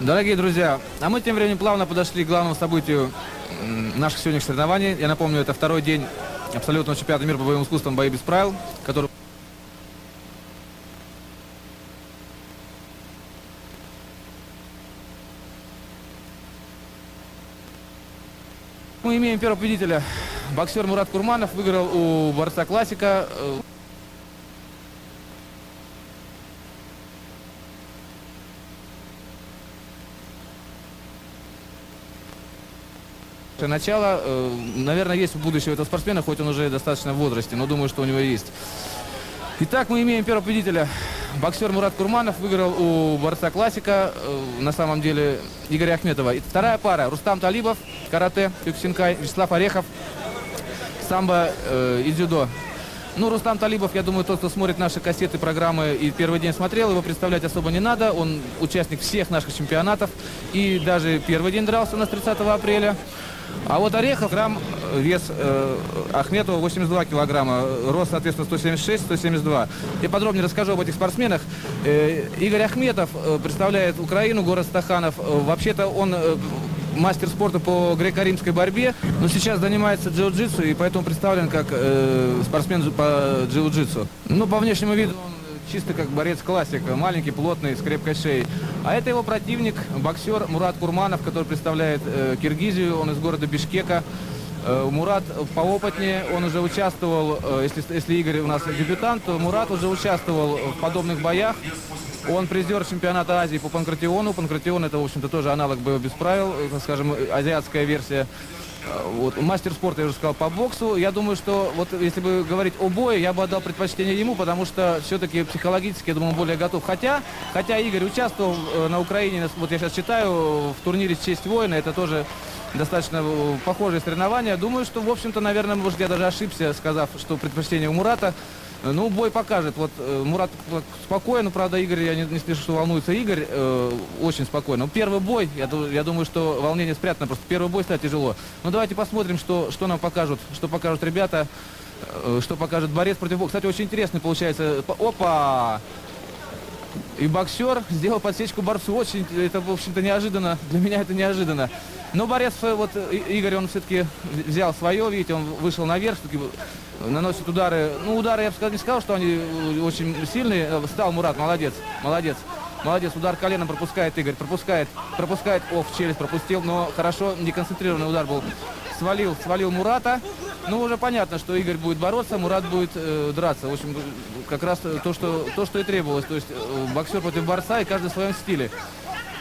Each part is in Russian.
Дорогие друзья, а мы тем временем плавно подошли к главному событию наших сегодняшних соревнований. Я напомню, это второй день абсолютного чемпионата мира по боевым искусствам «Бои без правил», который... Мы имеем первого победителя. Боксер Мурат Курманов выиграл у борца классика. Начало, наверное, есть будущее у этого спортсмена, хоть он уже достаточно в возрасте, но думаю, что у него есть. Итак, мы имеем первого победителя. Боксер Мурат Курманов выиграл у борца классика, на самом деле, Игоря Ахметова. И вторая пара. Рустам Талибов, карате, Кёкусинкай, Вячеслав Орехов, самбо и дзюдо. Ну, Рустам Талибов, я думаю, тот, кто смотрит наши кассеты, программы и первый день смотрел, его представлять особо не надо. Он участник всех наших чемпионатов и даже первый день дрался у нас 30 апреля. А вот Орехов, вес Ахметова 82 килограмма, рост, соответственно, 176-172. Я подробнее расскажу об этих спортсменах. Игорь Ахметов представляет Украину, город Стаханов. Вообще-то он мастер спорта по греко-римской борьбе, но сейчас занимается джиу-джитсу и поэтому представлен как спортсмен по джиу-джитсу. Ну, по внешнему виду он чисто как борец-классик, маленький, плотный, с крепкой шеей. А это его противник, боксер Мурат Курманов, который представляет Киргизию, он из города Бишкека. Мурат поопытнее, он уже участвовал, если Игорь у нас дебютант, то Мурат уже участвовал в подобных боях. Он призер чемпионата Азии по панкратиону. Панкратион — это, в общем-то, тоже аналог боя без правил, скажем, азиатская версия. Вот, мастер спорта, я уже сказал, по боксу. Я думаю, что вот если бы говорить о бое, я бы отдал предпочтение ему, потому что все-таки психологически, я думаю, он более готов. Хотя Игорь участвовал на Украине, вот я сейчас читаю, в турнире «Честь воина». Это тоже достаточно похожие соревнования. Думаю, что, в общем-то, наверное, может, я даже ошибся, сказав, что предпочтение у Мурата. Ну, бой покажет. Вот Мурат спокойно, правда, Игорь, я не слышу, что волнуется Игорь, очень спокойно. Но первый бой, я думаю, что волнение спрятано, просто первый бой стать тяжело. Но давайте посмотрим, что нам покажут, что покажут ребята, что покажет борец против бокса. Кстати, очень интересный получается. Опа! И боксер сделал подсечку борцу. Очень, это, в общем-то, неожиданно. Для меня это неожиданно. Но борец, вот Игорь, он все-таки взял свое, видите, он вышел наверх, все-таки наносит удары. Ну, удары, я бы не сказал, что они очень сильные. Встал Мурат, молодец, молодец, молодец. Удар коленом пропускает Игорь, пропускает. Ох, челюсть пропустил, но хорошо, неконцентрированный удар был. Свалил Мурата. Ну, уже понятно, что Игорь будет бороться, Мурат будет драться. В общем, как раз то, что и требовалось. То есть боксер против борца и каждый в своем стиле.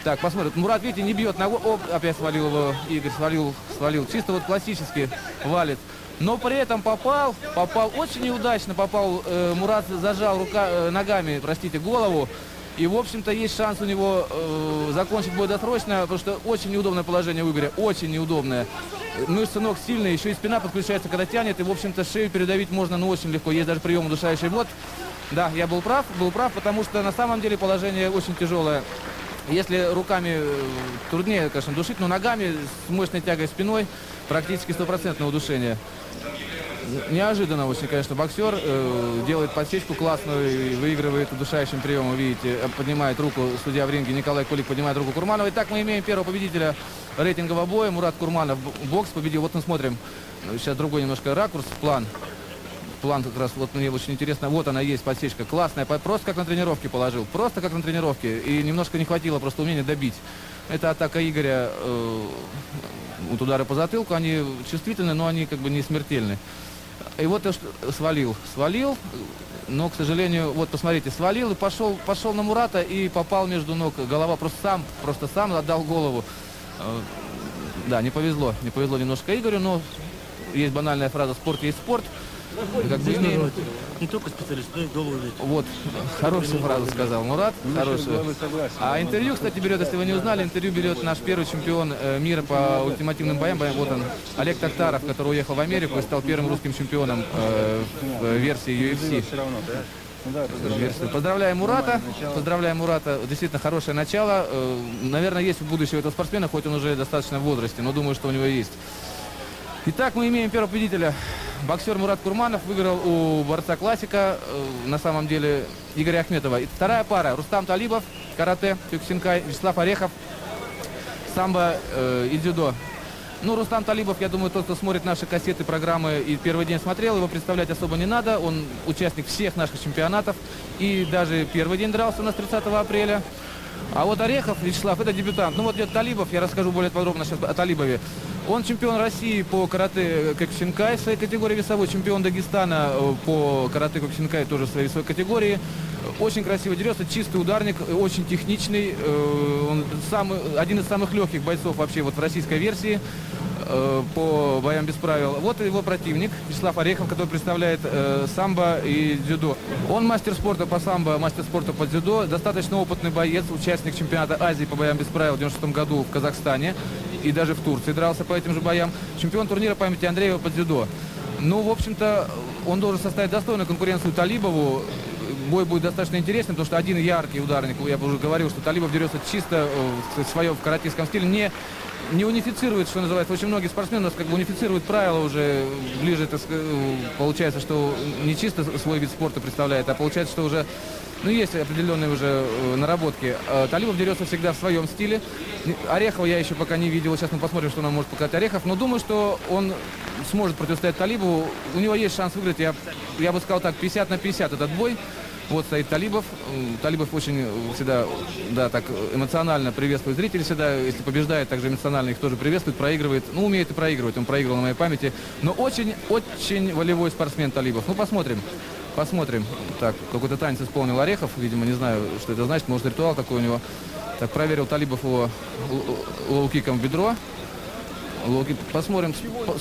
Так, посмотрим. Мурат, видите, не бьет ногой. Оп, опять свалил его. Игорь свалил. Чисто вот классически валит. Но при этом попал очень неудачно. Попал, Мурат зажал ногами, простите, голову. И, в общем-то, есть шанс у него закончить бой досрочно, потому что очень неудобное положение у Игоря, очень неудобное. Мышцы ног сильные, еще и спина подключается, когда тянет, и, в общем-то, шею передавить можно, ну, очень легко. Есть даже прием удушающий. Вот, да, я был прав, потому что на самом деле положение очень тяжелое. Если руками труднее, конечно, душить, но ногами с мощной тягой спиной практически стопроцентное удушение. Неожиданно очень, конечно, боксер делает подсечку классную и выигрывает удушающим приемом. Видите, поднимает руку судья в ринге, Николай Кулик поднимает руку Курманова. Итак, мы имеем первого победителя рейтингового боя. Мурат Курманов, бокс, победил. Вот мы смотрим. Сейчас другой немножко ракурс, план как раз, вот мне очень интересно. Вот она есть, подсечка классная, просто как на тренировке положил, просто как на тренировке. И немножко не хватило просто умения добить. Это атака Игоря, вот удары по затылку, они чувствительны, но они как бы не смертельны. И вот свалил, но, к сожалению, вот посмотрите, свалил и пошел на Мурата и попал между ног. Голова просто сам отдал голову. Да, не повезло немножко Игорю, но есть банальная фраза «спорт есть спорт». Как бы не только специалист, но и голову. Вот, хорошую фразу сказал Мурат, хорошую. А интервью, кстати, берет, если вы не узнали, интервью берет наш первый чемпион мира по ультимативным боям. Вот он, Олег Тактаров, который уехал в Америку и стал первым русским чемпионом в версии UFC. Поздравляем Мурата. Действительно, хорошее начало. Наверное, есть будущее у этого спортсмена, хоть он уже достаточно в возрасте, но думаю, что у него есть. Итак, мы имеем первого победителя. Боксер Мурат Курманов выиграл у борца классика, на самом деле, Игоря Ахметова. И вторая пара. Рустам Талибов, карате, Кёкусинкай, Вячеслав Орехов, самбо и дзюдо. Ну, Рустам Талибов, я думаю, тот, кто смотрит наши кассеты, программы и первый день смотрел, его представлять особо не надо. Он участник всех наших чемпионатов. И даже первый день дрался у нас 30 апреля. А вот Орехов Вячеслав, это дебютант. Ну, вот идет Талибов, я расскажу более подробно сейчас о Талибове. Он чемпион России по карате Кёкусинкай в своей категории весовой, чемпион Дагестана по карате Кёкусинкай тоже в своей весовой категории. Очень красиво дерется, чистый ударник, очень техничный. Он один из самых легких бойцов вообще вот в российской версии по боям без правил. Вот его противник, Вячеслав Орехов, который представляет самбо и дзюдо. Он мастер спорта по самбо, мастер спорта по дзюдо. Достаточно опытный боец, участник чемпионата Азии по боям без правил в 1996 году в Казахстане. И даже в Турции дрался по этим же боям. Чемпион турнира памяти Андреева по дзюдо. Ну, в общем-то, он должен составить достойную конкуренцию Талибову. Бой будет достаточно интересным, потому что один яркий ударник, я уже говорил, что Талибов дерется чисто в своем каратистском стиле, не унифицирует, что называется. Очень многие спортсмены у нас как бы унифицируют правила уже ближе, так сказать, получается, что не чисто свой вид спорта представляет, а получается, что уже, ну, есть определенные уже наработки. Талибов дерется всегда в своем стиле. Орехова я еще пока не видел, сейчас мы посмотрим, что нам может показать Орехов, но думаю, что он сможет противостоять Талибову. У него есть шанс выиграть, я бы сказал так, 50 на 50 этот бой. Вот стоит Талибов. Талибов очень всегда, да, так эмоционально приветствует зрителей всегда. Если побеждает, также эмоционально их тоже приветствует, проигрывает. Ну, умеет и проигрывать. Он проигрывал на моей памяти. Но очень-очень волевой спортсмен Талибов. Ну, посмотрим. Посмотрим. Так, какой-то танец исполнил Орехов. Видимо, не знаю, что это значит. Может, ритуал такой у него. Так, проверил Талибов его лоу-киком в бедро. Посмотрим.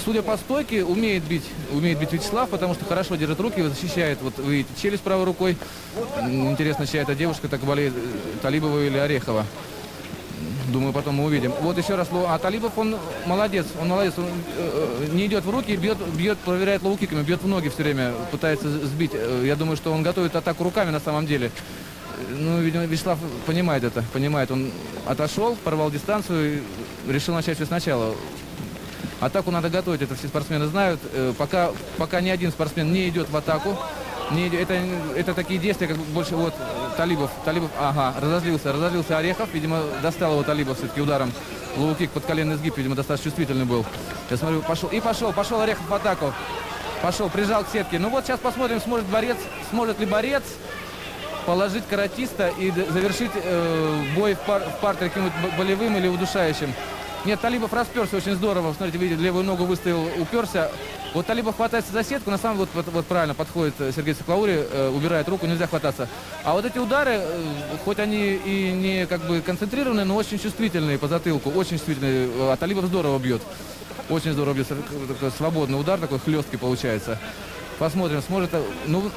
Судя по стойке, умеет бить Вячеслав, потому что хорошо держит руки, защищает, вот вы видите, челюсть правой рукой. Интересно, чья эта девушка так болеет, Талибова или Орехова. Думаю, потом мы увидим. Вот еще раз, а Талибов, он молодец, он не идет в руки, бьет, проверяет лоу-киками, бьет в ноги все время, пытается сбить. Я думаю, что он готовит атаку руками на самом деле. Ну, видимо, Вячеслав понимает это, понимает. Он отошел, порвал дистанцию и решил начать все сначала. Атаку надо готовить, это все спортсмены знают. Пока ни один спортсмен не идет в атаку. Это такие действия, как больше вот Талибов, ага, разозлился Орехов. Видимо, достал его Талибов все-таки ударом. Лоу-кик, подколенный сгиб, видимо, достаточно чувствительный был. Я смотрю, пошел Орехов в атаку. Пошел, прижал к сетке. Ну вот сейчас посмотрим, сможет ли борец положить каратиста и завершить бой в партере каким-нибудь болевым или удушающим. Нет, Талибов расперся очень здорово. Смотрите, видите, левую ногу выставил, уперся. Вот Талибов хватается за сетку. На самом деле, вот правильно подходит Сергей Саклаури, убирает руку, нельзя хвататься. А вот эти удары, хоть они и не как бы концентрированные, но очень чувствительные по затылку. Очень чувствительные. А Талибов здорово бьет. Очень здорово бьет. Такой свободный удар, такой хлесткий получается. Посмотрим, сможет... Ну,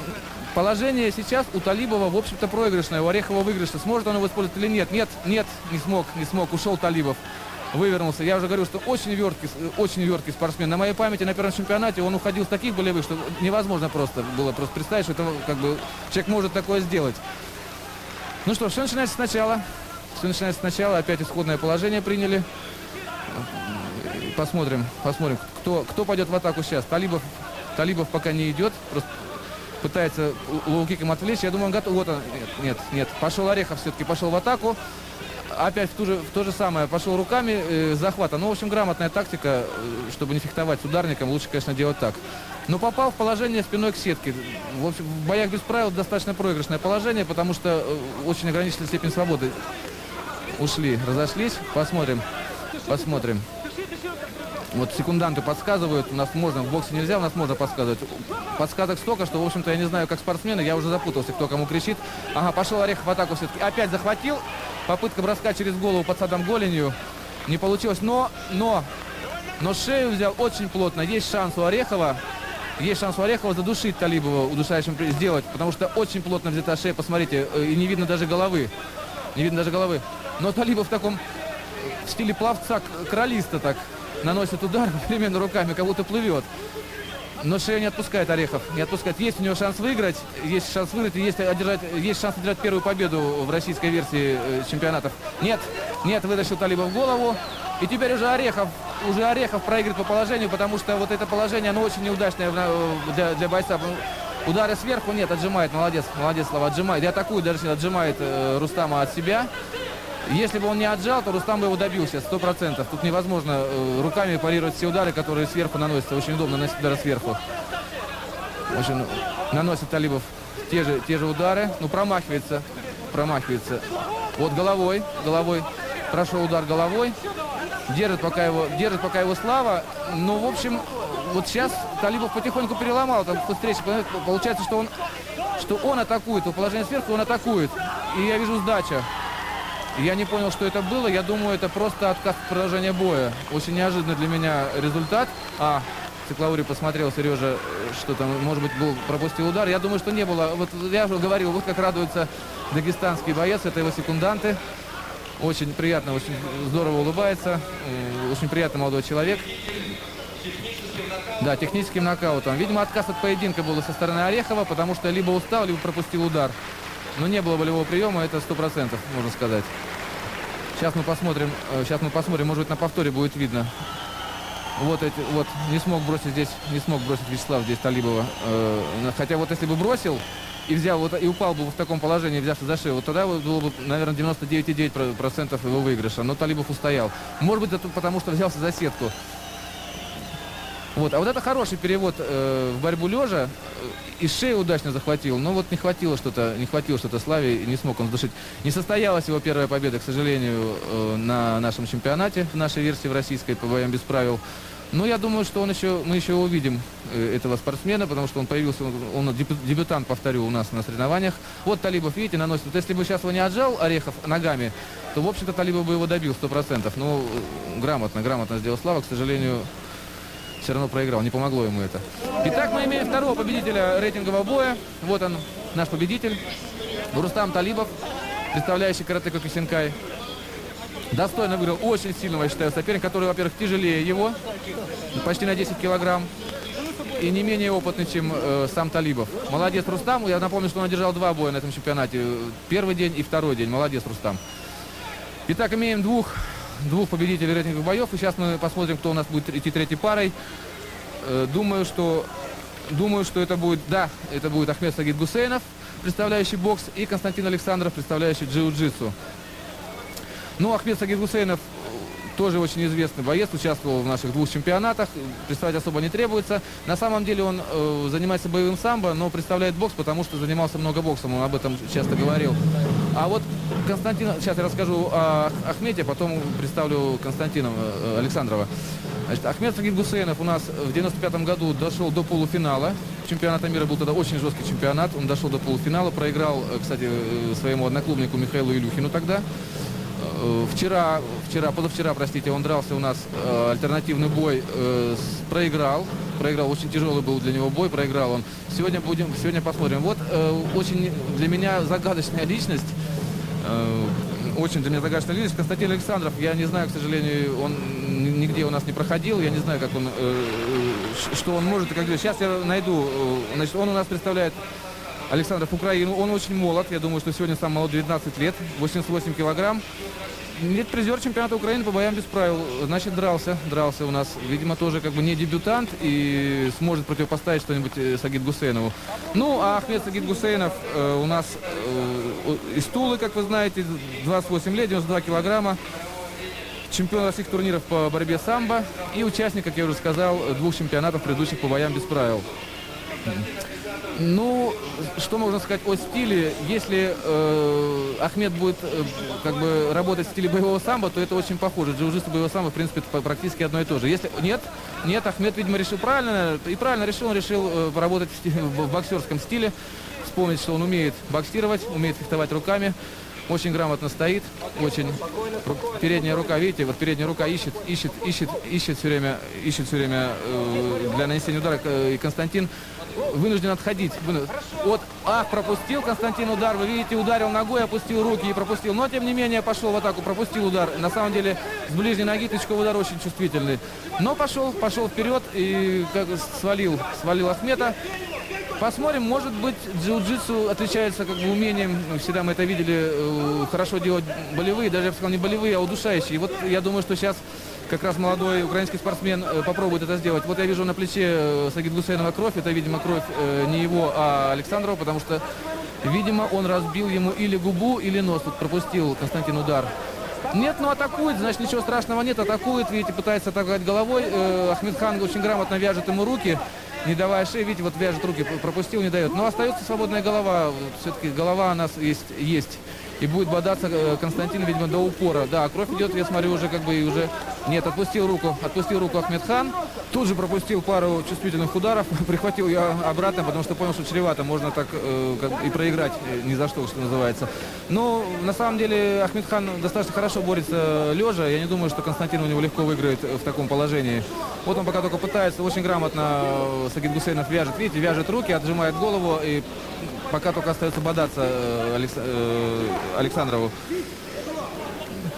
положение сейчас у Талибова, в общем-то, проигрышное. У Орехова выигрышно. Сможет он его использовать или нет? Нет, не смог. Ушел Талибов. Вывернулся. Я уже говорю, что очень верткий спортсмен. На моей памяти на первом чемпионате он уходил с таких болевых, что невозможно просто было представить, что это, как бы, человек может такое сделать. Ну что, все начинается сначала. Все начинается сначала. Опять исходное положение приняли. Посмотрим, кто пойдет в атаку сейчас. Талибов пока не идет. Просто пытается лоу-киком отвлечь. Я думаю, он готов. Вот он. Нет. Пошел Орехов все-таки. Пошел в атаку. Опять в то же самое. Пошел руками захвата. Ну, в общем, грамотная тактика, чтобы не фехтовать с ударником. Лучше, конечно, делать так. Но попал в положение спиной к сетке. В общем, в боях без правил достаточно проигрышное положение, потому что очень ограниченная степень свободы. Ушли, разошлись. Посмотрим. Вот секунданты подсказывают. У нас можно, в боксе нельзя, у нас можно подсказывать. Подсказок столько, что, в общем-то, я не знаю, как спортсмены. Я уже запутался, кто кому кричит. Ага, пошел Орехов в атаку все-таки. Опять захватил. Попытка броска через голову под садом голенью не получилось, но шею взял очень плотно. Есть шанс у Орехова задушить Талибова, удушающим сделать, потому что очень плотно взята шея, посмотрите, и не видно даже головы. Но Талибов в таком в стиле пловца, кролиста так наносит удар временно руками, как будто плывет. Но шею не отпускает Орехов. Есть у него шанс выиграть. Есть шанс выиграть. Есть шанс одержать первую победу в российской версии чемпионатов. Нет, вытащил Талибов в голову. И теперь уже Орехов проиграет по положению, потому что вот это положение, оно очень неудачное для бойца. Удары сверху нет, отжимает. Молодец, Слава, отжимает. И атакует, даже отжимает Рустама от себя. Если бы он не отжал, то Рустам бы его добился 100%. Тут невозможно руками парировать все удары, которые сверху наносятся. Очень удобно наносить удары сверху. В общем, наносит Талибов те же удары. Ну, промахивается. Вот головой. Прошел удар головой. Держит пока его Слава. Но, в общем, вот сейчас Талибов потихоньку переломал. Там встреча, получается, что он атакует. У положения сверху он атакует. И я вижу сдача. Я не понял, что это было. Я думаю, это просто отказ от продолжения боя. Очень неожиданный для меня результат. А, Саклаури посмотрел, Сережа, что там, может быть, пропустил удар. Я думаю, что не было. Вот я уже говорил, вот как радуются дагестанские боец. Это его секунданты. Очень приятно, очень здорово улыбается. Очень приятный молодой человек. Да, техническим нокаутом. Видимо, отказ от поединка был со стороны Орехова, потому что либо устал, либо пропустил удар. Но не было болевого приема, это 100%, можно сказать. Сейчас мы посмотрим, может быть, на повторе будет видно. Вот не смог бросить Вячеслав здесь Талибова. Хотя вот если бы бросил и взял вот и упал бы в таком положении, взявшись за шею, вот тогда было бы, наверное, 99,9% его выигрыша. Но Талибов устоял. Может быть, это потому что взялся за сетку. Вот. А вот это хороший перевод в борьбу лежа. И шею удачно захватил. Но вот не хватило что-то Славе, и не смог он вдушить. Не состоялась его первая победа, к сожалению, на нашем чемпионате, в нашей версии, в российской, по боям без правил. Но я думаю, что мы еще увидим этого спортсмена, потому что он появился, он дебютант, повторю, у нас на соревнованиях. Вот Талибов, видите, наносит. Вот если бы сейчас его не отжал Орехов ногами, то, в общем-то, Талибов бы его добил 100%. Но грамотно сделал Слава, к сожалению... Все равно проиграл, не помогло ему это. Итак, мы имеем второго победителя рейтингового боя. Вот он, наш победитель. Рустам Талибов, представляющий каратэ Кёкусинкай. Достойно выиграл очень сильного, я считаю, соперника, который, во-первых, тяжелее его. Почти на 10 килограмм. И не менее опытный, чем сам Талибов. Молодец Рустам. Я напомню, что он одержал два боя на этом чемпионате. Первый день и второй день. Молодец Рустам. Итак, имеем двух победителей рейтинговых боев. И сейчас мы посмотрим, кто у нас будет идти третьей парой. Думаю, что это будет... Да, это будет Ахмед Сагидгусейнов, представляющий бокс, и Константин Александров, представляющий джиу-джитсу. Ну, Ахмед Сагидгусейнов тоже очень известный боец, участвовал в наших двух чемпионатах. Представить особо не требуется. На самом деле он занимается боевым самбо, но представляет бокс, потому что занимался много боксом. Он об этом часто говорил. А вот Константин... Сейчас я расскажу о Ахмете, потом представлю Константина Александрова. Значит, Ахмед Сагидгусейнов у нас в 95 году дошел до полуфинала. Чемпионата мира был тогда очень жесткий чемпионат. Он дошел до полуфинала, проиграл, кстати, своему одноклубнику Михаилу Илюхину тогда. Позавчера, он дрался у нас альтернативный бой, проиграл, очень тяжелый был для него бой, проиграл он. Сегодня посмотрим. Вот очень для меня загадочная личность, Константин Александров, я не знаю, к сожалению, он нигде у нас не проходил, я не знаю, как он, что он может, как сейчас я найду. Значит, он у нас представляет Александров Украину, он очень молод, я думаю, что сегодня сам молод, 19 лет, 88 килограмм. Нет, призер чемпионата Украины по боям без правил. Значит, дрался у нас. Видимо, тоже как бы не дебютант и сможет противопоставить что-нибудь Сагидгусейнову. Ну, а Ахмед Сагидгусейнов у нас из Тулы, как вы знаете, 28 лет, 92 килограмма. Чемпион российских турниров по борьбе самбо и участник, как я уже сказал, двух чемпионатов предыдущих по боям без правил. Ну, что можно сказать о стиле? Если Ахмед будет работать в стиле боевого самбо, то это очень похоже. Джиу-джитсу, боевого самбо, в принципе, практически одно и то же. Если нет, Ахмед, видимо, решил правильно. И правильно решил, он решил поработать в боксерском стиле. Вспомнить, что он умеет боксировать, умеет фехтовать руками. Очень грамотно стоит, очень... Передняя рука, видите, вот передняя рука ищет все время для нанесения удара. И Константин вынужден отходить. Вот, пропустил Константин удар. Вы видите, ударил ногой, опустил руки и пропустил. Но, тем не менее, пошел в атаку, пропустил удар. На самом деле, с ближней ноги Тычков удар очень чувствительный. Но пошел вперед и свалил Ахмета. Посмотрим, может быть, джиу-джитсу отличается умением, всегда мы это видели, хорошо делать болевые, даже, я бы сказал, не болевые, а удушающие. И вот я думаю, что сейчас как раз молодой украинский спортсмен попробует это сделать. Вот я вижу на плече Сагидгусейнова кровь, это, видимо, кровь не его, а Александрова, потому что, видимо, он разбил ему или губу, или нос. Тут пропустил Константин удар. Нет, ну атакует, значит, ничего страшного нет. Атакует, видите, пытается атаковать головой. Ахмедхан очень грамотно вяжет ему руки, не давая шеи. Видите, вот вяжет руки, пропустил, не дает. Но остается свободная голова. Все-таки голова у нас есть. И будет бодаться Константин, видимо, до упора. Да, кровь идет, я смотрю, уже как бы и уже... Нет, отпустил руку Ахмедхан. Тут же пропустил пару чувствительных ударов. Прихватил ее обратно, потому что понял, что чревато. Можно так и проиграть ни за что, что называется. Но на самом деле Ахмедхан достаточно хорошо борется лежа. Я не думаю, что Константин у него легко выиграет в таком положении. Вот он пока только пытается. Очень грамотно Сагидгусейнов вяжет. Видите, вяжет руки, отжимает голову. И пока только остается бодаться Александрову.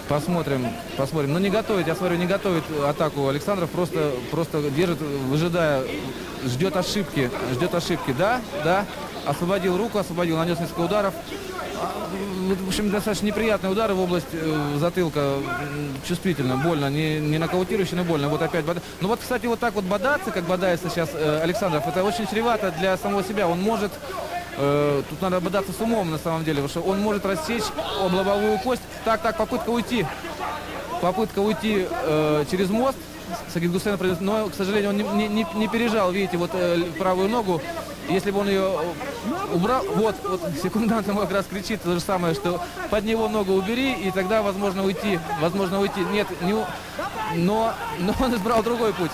Посмотрим. Но не готовит, я смотрю, не готовит атаку Александров, просто держит, выжидая, ждет ошибки. Да, освободил руку, нанес несколько ударов. В общем, достаточно неприятные удары в область затылка, чувствительно, больно, не нокаутирующе, но больно. Вот опять бодается. Ну вот, кстати, вот так вот бодаться, как бодается сейчас Александров, это очень чревато для самого себя. Он может... Тут надо бодаться с умом, на самом деле, потому что он может рассечь об лобовую кость. Так, попытка уйти через мост. Сагидгусейнов, но, к сожалению, он не пережал, видите, вот правую ногу. Если бы он ее убрал, вот секундант ему как раз кричит то же самое, что под него ногу убери, и тогда возможно уйти. Нет, но он избрал другой путь.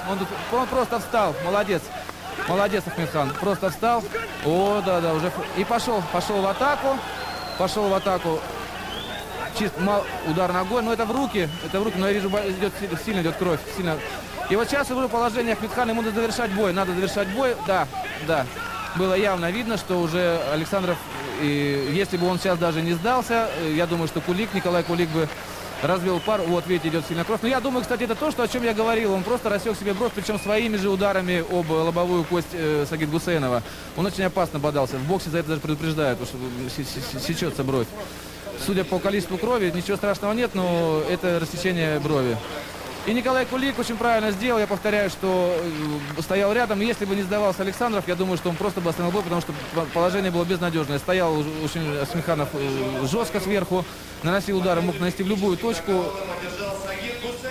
Он просто встал, молодец Ахмедхан, просто встал. О, да, уже. И пошел в атаку. Чист, мал, удар ногой, но это в руки, но я вижу, идет, сильно идет кровь, сильно. И вот сейчас уже положение Ахмедхана, ему надо завершать бой, да. Было явно видно, что уже Александров, и если бы он сейчас даже не сдался, я думаю, что Николай Кулик бы развел пар. Вот, видите, идет сильно кровь. Но я думаю, кстати, это то, о чем я говорил. Он просто рассек себе бровь, причем своими же ударами об лобовую кость Сагидгусейнова. Он очень опасно бодался. В боксе за это даже предупреждают, потому что сечется бровь. Судя по количеству крови, ничего страшного нет, но это рассечение брови. И Николай Кулик очень правильно сделал. Я повторяю, что стоял рядом. Если бы не сдавался Александров, я думаю, что он просто бы остановил бой, потому что положение было безнадежное. Стоял очень Смеханов жестко сверху, наносил удары, мог нанести в любую точку.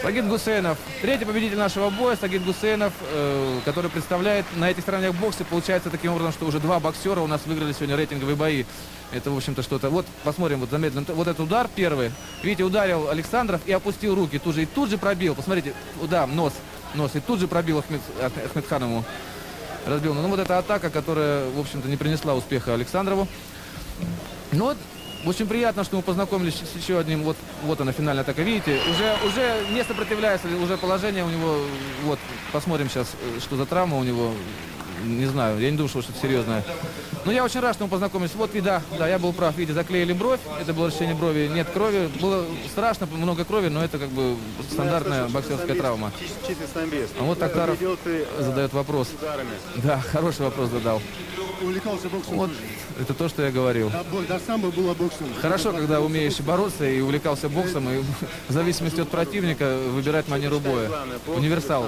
Сагидгусейнов, третий победитель нашего боя, Сагидгусейнов, который представляет на этих сторонах бокса. Получается таким образом, что уже два боксера у нас выиграли сегодня рейтинговые бои. Это, в общем-то, что-то. Вот, посмотрим, вот замедленно. Вот этот удар первый. Видите, ударил Александров и опустил руки. И тут же пробил. Посмотрите, да, нос. И тут же пробил Ахмедхан ему. Разбил. Ну, вот эта атака, которая, в общем-то, не принесла успеха Александрову. Но очень приятно, что мы познакомились с еще одним. Вот она, финальная атака. Видите, уже не сопротивляется, уже положение у него. Вот, посмотрим сейчас, что за травма у него. Не знаю, я не думаю, что это серьезное. Но я очень рад, что мы познакомились. Вот, и да, я был прав. Видите, заклеили бровь. Это было решение брови. Нет крови. Было страшно, много крови, но это как бы стандартная боксерская травма. А вот Тактаров задает вопрос. Да, хороший вопрос задал. Увлекался боксом. Вот, это то, что я говорил. Да, сам был боксом. Хорошо, когда умеешь бороться и увлекался боксом, и в зависимости от противника выбирать манеру боя. Универсал.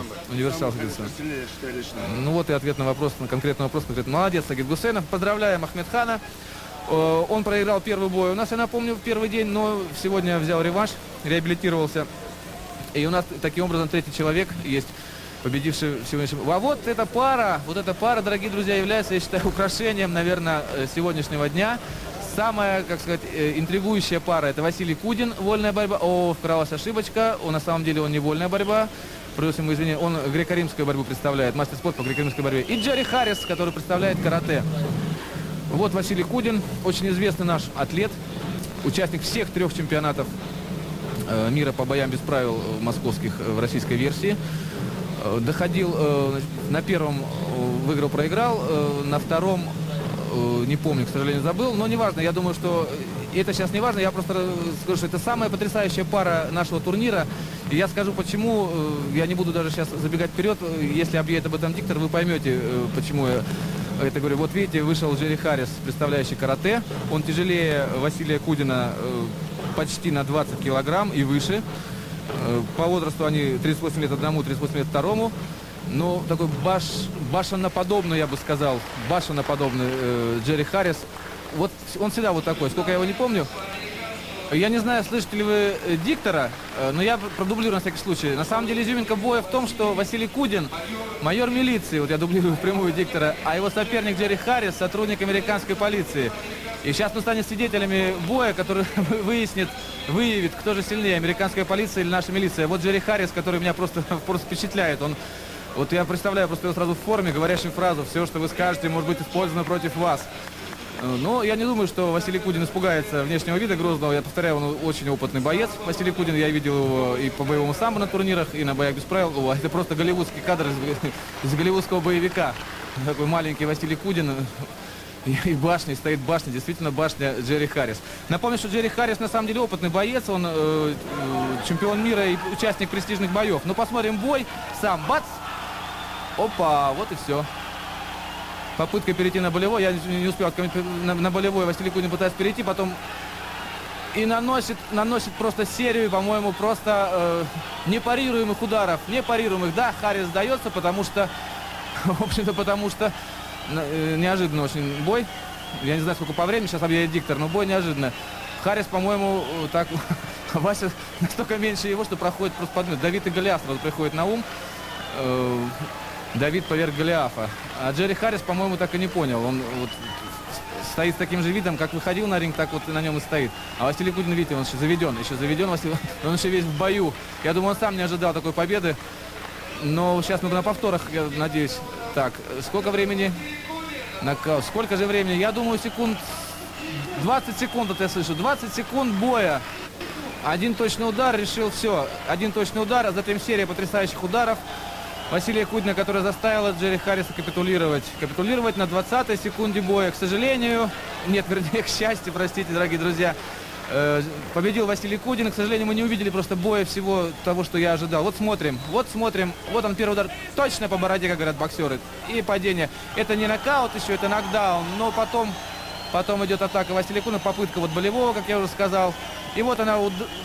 Ну вот и ответ на вопрос, на конкретный вопрос. Молодец, Сагидгусейнов. Поздравляем Ахмедхана. Он проиграл первый бой у нас, я напомню, в первый день, но сегодня взял реванш, реабилитировался. И у нас таким образом третий человек есть, победивший сегодняшнего. А вот эта пара, дорогие друзья, является, я считаю, украшением, наверное, сегодняшнего дня. Самая, как сказать, интригующая пара — это Василий Кудин, вольная борьба. О, вкралась ошибочка. На самом деле он не вольная борьба. Плюс ему извини, он греко-римскую борьбу представляет, мастер спорта по греко-римской борьбе. И Джерри Харрис, который представляет карате. Вот Василий Кудин, очень известный наш атлет, участник всех трех чемпионатов мира по боям без правил московских в российской версии. Доходил, на первом выиграл, проиграл, на втором, не помню, к сожалению, забыл, но неважно, я думаю, что это сейчас не важно, я просто скажу, что это самая потрясающая пара нашего турнира, и я скажу почему, я не буду даже сейчас забегать вперед, если объявит об этом диктор, вы поймете, почему я это говорю. Вот видите, вышел Джерри Харрис, представляющий карате, он тяжелее Василия Кудина почти на 20 килограмм и выше. По возрасту они 38 лет одному, 38 лет второму. Но такой башеноподобный, я бы сказал, башеноподобный Джерри Харрис. Вот он всегда вот такой, сколько я его не помню. Я не знаю, слышите ли вы диктора, но я продублирую на всякий случай. На самом деле изюминка боя в том, что Василий Кудин, майор милиции, вот я дублирую впрямую диктора, а его соперник Джерри Харрис, сотрудник американской полиции. И сейчас мы станем свидетелями боя, который выявит, кто же сильнее, американская полиция или наша милиция. Вот Джерри Харрис, который меня просто впечатляет. Он, вот я представляю просто его сразу в форме, говорящую фразу: «Все, что вы скажете, может быть использовано против вас». Но я не думаю, что Василий Кудин испугается внешнего вида грозного. Я повторяю, он очень опытный боец. Василий Кудин, я видел его и по боевому самбо на турнирах, и на боях без правил. О, это просто голливудский кадр из голливудского боевика. Такой маленький Василий Кудин. И башня, стоит башня, действительно башня Джерри Харрис. Напомню, что Джерри Харрис на самом деле опытный боец, он чемпион мира и участник престижных боев. Но посмотрим бой, сам бац, опа, вот и все. Попытка перейти на болевой, я не успел, на болевой Василий Кудин пытается перейти, потом и наносит просто серию, по-моему, просто непарируемых ударов, непарируемых, да, Харрис сдается, потому что, в общем-то, потому что неожиданно очень бой. Я не знаю, сколько по времени, сейчас объявит диктор, но бой неожиданно. Харрис, по-моему, так, Вася настолько меньше его, что проходит просто подмет. Давид и Голиаф сразу приходит на ум. Давид поверх Голиафа. А Джерри Харрис, по-моему, так и не понял. Он вот стоит с таким же видом, как выходил на ринг, так вот и на нем и стоит. А Василий Кудин, видите, он еще заведен, он еще весь в бою. Я думаю, он сам не ожидал такой победы. Но сейчас мы на повторах, я надеюсь. Так, сколько времени? Нокаут. Сколько же времени? Я думаю, секунд... 20 секунд, это я слышу. 20 секунд боя. Один точный удар решил все. Один точный удар, а затем серия потрясающих ударов Василия Кудина, которая заставила Джерри Харриса капитулировать. Капитулировать на 20-й секунде боя. К сожалению... Нет, вернее, к счастью, простите, дорогие друзья. Победил Василий Кудин. К сожалению, мы не увидели просто боя всего того, что я ожидал. Вот смотрим, вот смотрим. Вот он, первый удар. Точно по бороде, как говорят боксеры. И падение. Это не нокаут еще, это нокдаун. Но потом идет атака Василия Кудина. Попытка вот болевого, как я уже сказал. И вот она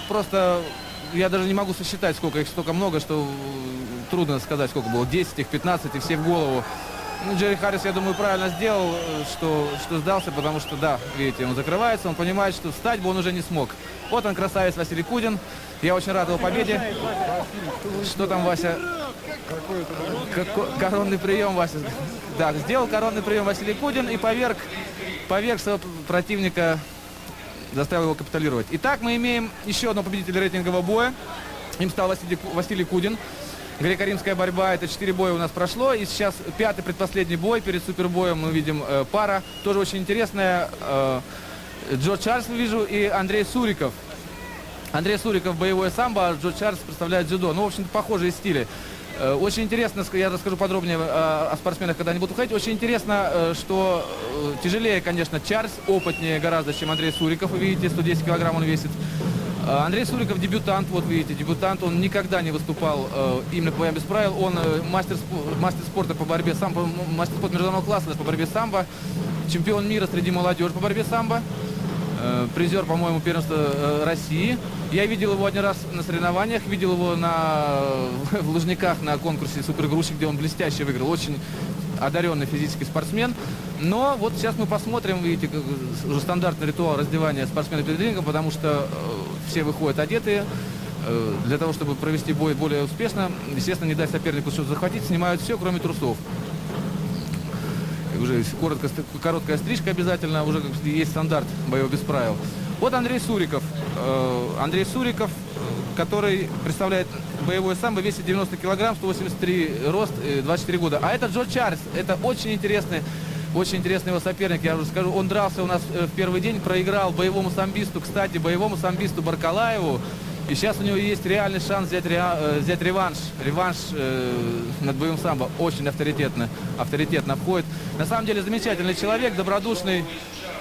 просто... Я даже не могу сосчитать, сколько их, столько много, что трудно сказать, сколько было. 10 их, 15, и все в голову. Ну, Джерри Харрис, я думаю, правильно сделал, что сдался, потому что, да, видите, он закрывается, он понимает, что встать бы он уже не смог. Вот он, красавец Василий Кудин. Я очень рад его победе. Что там, Вася? Коронный прием, Вася. Да, сделал коронный прием Василий Кудин и поверг своего противника, заставил его капитулировать. Итак, мы имеем еще одного победителя рейтингового боя. Им стал Василий Кудин. Греко-римская борьба, это 4 боя у нас прошло, и сейчас 5-й предпоследний бой, перед супербоем мы видим пара, тоже очень интересная, Джо Чарльз вижу и Андрей Суриков. Андрей Суриков боевое самбо, а Джо Чарльз представляет дзюдо, ну в общем-то похожие стили. Очень интересно, я расскажу подробнее о спортсменах, когда они будут уходить. Очень интересно, что тяжелее, конечно, Чарльз, опытнее гораздо, чем Андрей Суриков, вы видите, 110 килограмм он весит. Андрей Суриков дебютант, вот видите, дебютант, он никогда не выступал именно по боям без правил, он мастер спорта по борьбе самбо, мастер спорта международного класса по борьбе самбо, чемпион мира среди молодежи по борьбе самбо, призер, по-моему, первенства России. Я видел его один раз на соревнованиях, видел его в Лужниках на конкурсе «Супергрузчик», где он блестяще выиграл, очень одаренный физический спортсмен. Но вот сейчас мы посмотрим, видите, уже стандартный ритуал раздевания спортсмена перед рингом, потому что все выходят одетые. Для того, чтобы провести бой более успешно, естественно, не дать сопернику что-то захватить, снимают все, кроме трусов. Уже короткая стрижка обязательно, уже есть стандарт боев без правил. Вот Андрей Суриков. Андрей Суриков, который представляет боевое самбо, весит 90 килограмм, 183 рост, 24 года. А это Джо Чарльз, это очень интересный его соперник, я уже скажу. Он дрался у нас в первый день, проиграл боевому самбисту, кстати, боевому самбисту Баркалаеву. И сейчас у него есть реальный шанс взять реванш. Реванш над боевым самбо очень авторитетно входит. На самом деле замечательный человек, добродушный,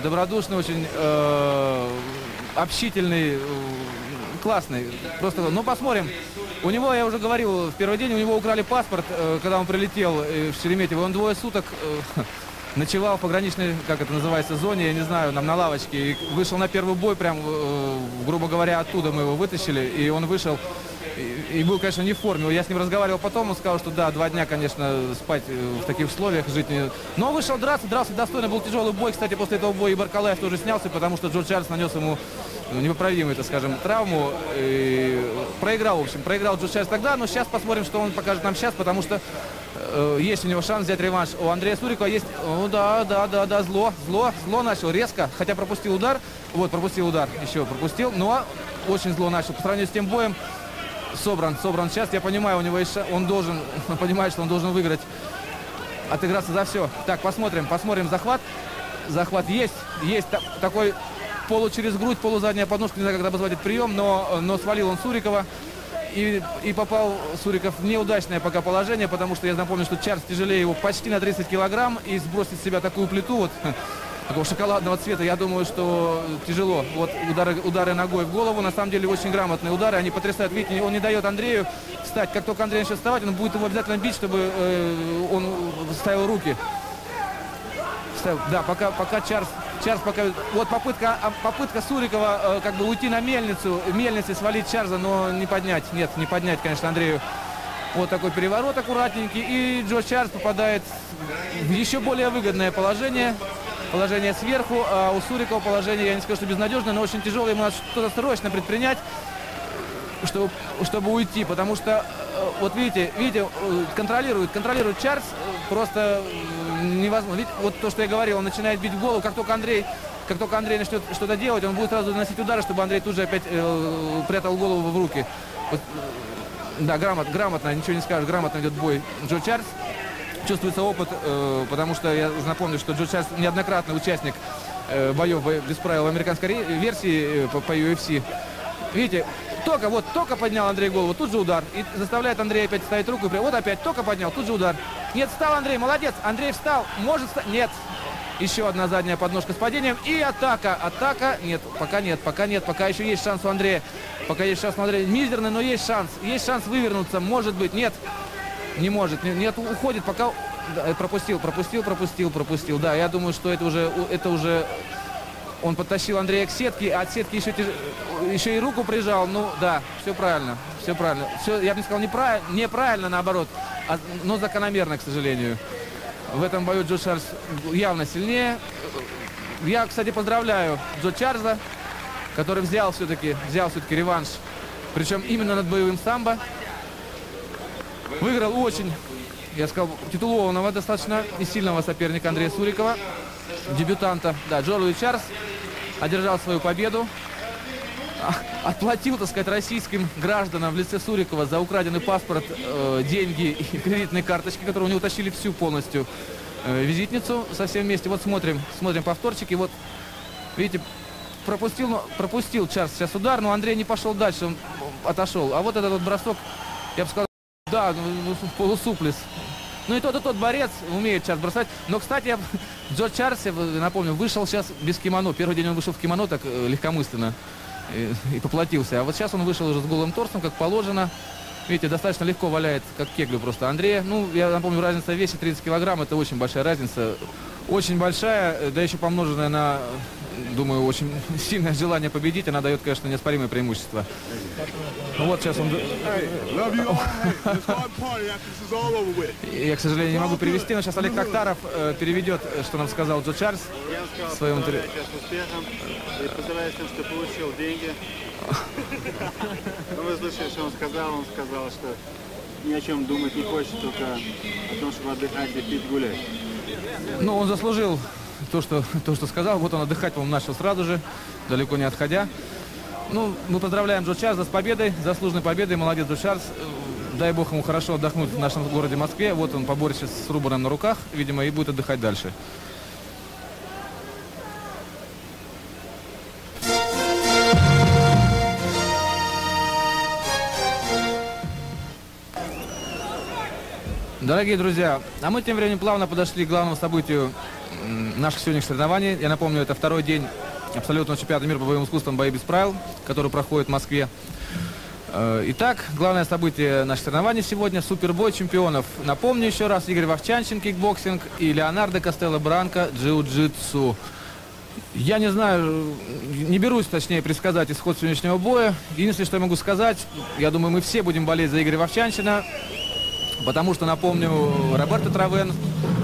очень общительный, классный. Просто, ну, посмотрим. У него, я уже говорил, в первый день у него украли паспорт, когда он прилетел в Шереметьево. Он 2 суток... ночевал в пограничной, как это называется, зоне, я не знаю, нам на лавочке. И вышел на первый бой, прям, грубо говоря, оттуда мы его вытащили. И он вышел, И был, конечно, не в форме. Я с ним разговаривал потом, он сказал, что да, 2 дня, конечно, спать в таких условиях, жить не... Но вышел драться достойно, был тяжелый бой. Кстати, после этого боя и Баркалаев тоже снялся, потому что Джо Чарльз нанес ему непоправимую, так скажем, травму. И проиграл, в общем, проиграл Джо Чарльз тогда, но сейчас посмотрим, что он покажет нам сейчас, потому что есть у него шанс взять реванш. У Андрея Сурикова есть... Ну да, зло начал резко, хотя пропустил удар. Вот, пропустил удар, еще пропустил, но очень зло начал. По сравнению с тем боем, собран сейчас. Я понимаю, у него еще, он понимает, что он должен выиграть, отыграться за все. Так, посмотрим захват. Захват есть такой полу через грудь, полу задняя подножка, не знаю, как обозвать этот прием, но свалил он Сурикова. И попал Суриков в неудачное пока положение, потому что я напомню, что Чарльз тяжелее его почти на 30 килограмм, и сбросить с себя такую плиту, вот, такого шоколадного цвета, я думаю, что тяжело. Вот удары ногой в голову, на самом деле очень грамотные удары, они потрясают. Видите, он не дает Андрею встать. Как только Андрей начнет вставать, он будет его обязательно бить, чтобы он ставил руки. Да, пока Чарльз пока... Вот попытка Сурикова как бы уйти на мельницу, свалить Чарльза, но не поднять. Нет, не поднять, конечно, Андрею. Вот такой переворот аккуратненький. И Джо Чарльз попадает в еще более выгодное положение. Положение сверху. А у Сурикова положение, я не скажу, что безнадежное, но очень тяжелое. Ему надо что-то срочно предпринять, чтобы уйти. Потому что, вот видите, контролирует Чарльз. Просто... невозможно. Ведь вот то, что я говорил, он начинает бить в голову. Как только Андрей начнет что-то делать, он будет сразу наносить удары, чтобы Андрей тут же опять прятал голову в руки. Вот, да, грамотно, ничего не скажешь, грамотно идет бой Джо Чарльз. Чувствуется опыт, потому что я напомню, что Джо Чарльз неоднократный участник боев без правил в американской версии по UFC. Видите, только поднял Андрей голову, тут же удар. И заставляет Андрея опять ставить руку. Вот опять только поднял, тут же удар. Нет, встал Андрей, молодец. Андрей встал, может встать. Нет. Еще одна задняя подножка с падением. И атака. Атака. Нет, пока нет. Пока еще есть шанс у Андрея. Пока есть шанс у Андрея. Мизерный, но есть шанс. Есть шанс вывернуться. Может быть. Нет. Не может. Нет, уходит. Пока... Да, пропустил. Да, я думаю, что это уже... Он подтащил Андрея к сетке, а от сетки еще и руку прижал. Ну, да, все правильно. Все, я бы не сказал неправильно, наоборот, но закономерно, к сожалению. В этом бою Джо Чарльз явно сильнее. Я, кстати, поздравляю Джо Чарльза, который взял все-таки реванш. Причем именно над боевым самбо. Выиграл очень, я сказал, титулованного достаточно и сильного соперника Андрея Сурикова. Дебютанта, да, Джо Чарльз одержал свою победу, отплатил, так сказать, российским гражданам в лице Сурикова за украденный паспорт, деньги и кредитные карточки, которые у него утащили всю полностью визитницу со всем вместе. Вот смотрим повторчики, вот, видите, пропустил Чарльз сейчас удар, но Андрей не пошел дальше, он отошел. А вот этот вот бросок, я бы сказал, да, полусуплис. Ну и тот борец умеет сейчас бросать. Но, кстати, Джо Чарльз, я напомню, вышел сейчас без кимоно. Первый день он вышел в кимоно так легкомысленно и поплатился. А вот сейчас он вышел уже с голым торсом, как положено. Видите, достаточно легко валяет, как кеглю просто Андрея. Ну, я напомню, разница в весе 30 килограмм. Это очень большая разница. Очень большая, да еще помноженная на, думаю, очень сильное желание победить. Она дает, конечно, неоспоримое преимущество. Вот сейчас он... Я, к сожалению, не могу перевести, но сейчас Олег Тактаров переведет, что нам сказал Джо Чарльз. Я вам сказал, поздравляю тебя с успехом и поздравляю с тем, что получил деньги. Ну, вы слышали, что он сказал, что ни о чем думать не хочет, только о том, чтобы отдыхать и пить, гулять. Ну, он заслужил то, что сказал. Вот он отдыхать, по-моему, начал сразу же, далеко не отходя. Ну, мы поздравляем Джо Чарльза с победой, заслуженной победой. Молодец, Джо Чарльз. Дай бог ему хорошо отдохнуть в нашем городе Москве. Вот он поборище с Рубаном на руках, видимо, и будет отдыхать дальше. Дорогие друзья, а мы тем временем плавно подошли к главному событию наших сегодняшних соревнований. Я напомню, это 2-й день абсолютного чемпионата мира по боевым искусствам «Бои без правил», который проходит в Москве. Итак, главное событие наших соревнований сегодня – супербой чемпионов. Напомню еще раз, Игорь Вовчанчин, кикбоксинг, и Леонардо Кастело Бранко, джиу-джитсу. Я не знаю, не берусь, точнее, предсказать исход сегодняшнего боя. Единственное, что я могу сказать, я думаю, мы все будем болеть за Игоря Вовчанчина, потому что, напомню, Роберто Травен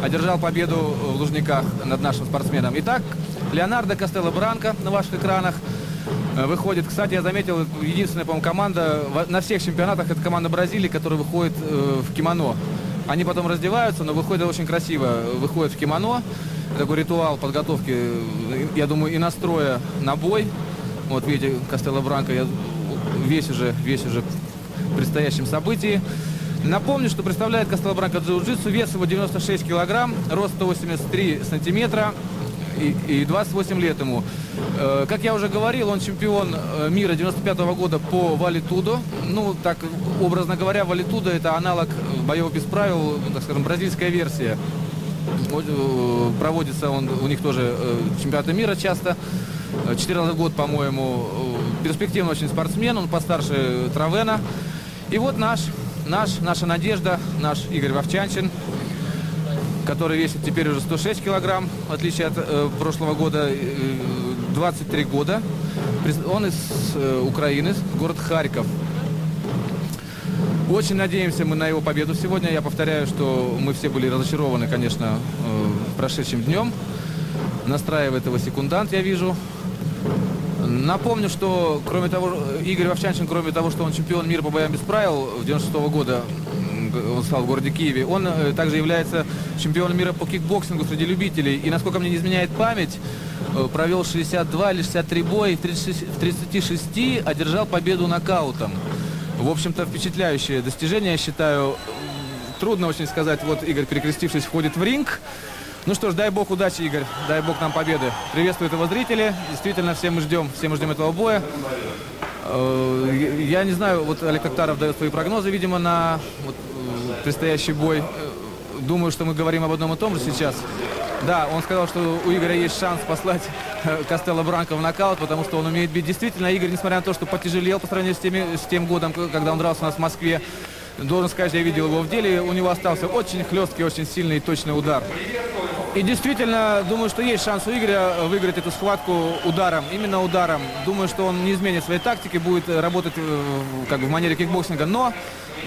одержал победу в Лужниках над нашим спортсменом. Итак, Леонардо Кастело Бранко на ваших экранах выходит. Кстати, я заметил, единственная, по-моему, команда на всех чемпионатах, это команда Бразилии, которая выходит в кимоно. Они потом раздеваются, но выходят очень красиво, выходят в кимоно. Такой ритуал подготовки, я думаю, и настроя на бой. Вот видите, Кастело Бранко весь уже в предстоящем событии. Напомню, что представляет Кастело Бранко джиу-джитсу. Вес его 96 килограмм, рост 183 сантиметра и 28 лет ему. Как я уже говорил, он чемпион мира 95-го года по вале-тудо. Ну, так образно говоря, вале-тудо — это аналог боев без правил, так скажем, бразильская версия. Проводится он, у них тоже чемпионаты мира часто. 14 год, по-моему, перспективный очень спортсмен, он постарше Травена. И вот наша надежда, наш Игорь Вовчанчин, который весит теперь уже 106 килограмм, в отличие от прошлого года, 23 года. Он из Украины, город Харьков. Очень надеемся мы на его победу сегодня. Я повторяю, что мы все были разочарованы, конечно, прошедшим днем. Настраивает его секундант, я вижу. Напомню, что кроме того, Игорь Вовчанчин, кроме того, что он чемпион мира по боям без правил 96-го года, он стал в городе Киеве, он также является чемпионом мира по кикбоксингу среди любителей. И, насколько мне не изменяет память, провел 62 или 63 боя, в 36 одержал победу нокаутом. В общем-то, впечатляющее достижение, я считаю. Трудно очень сказать. Вот Игорь, перекрестившись, входит в ринг. Ну что ж, дай бог удачи, Игорь. Дай бог нам победы. Приветствую его зрители. Действительно, все мы ждем этого боя. Я не знаю, вот Олег Тактаров дает свои прогнозы, видимо, на вот предстоящий бой. Думаю, что мы говорим об одном и том же сейчас. Да, он сказал, что у Игоря есть шанс послать Кастело Бранко в нокаут, потому что он умеет бить. Действительно, Игорь, несмотря на то, что потяжелел по сравнению с тем годом, когда он дрался у нас в Москве, должен сказать, я видел его в деле, у него остался очень хлесткий, очень сильный и точный удар. И действительно, думаю, что есть шанс у Игоря выиграть эту схватку ударом, именно ударом. Думаю, что он не изменит своей тактики, будет работать как бы в манере кикбоксинга, но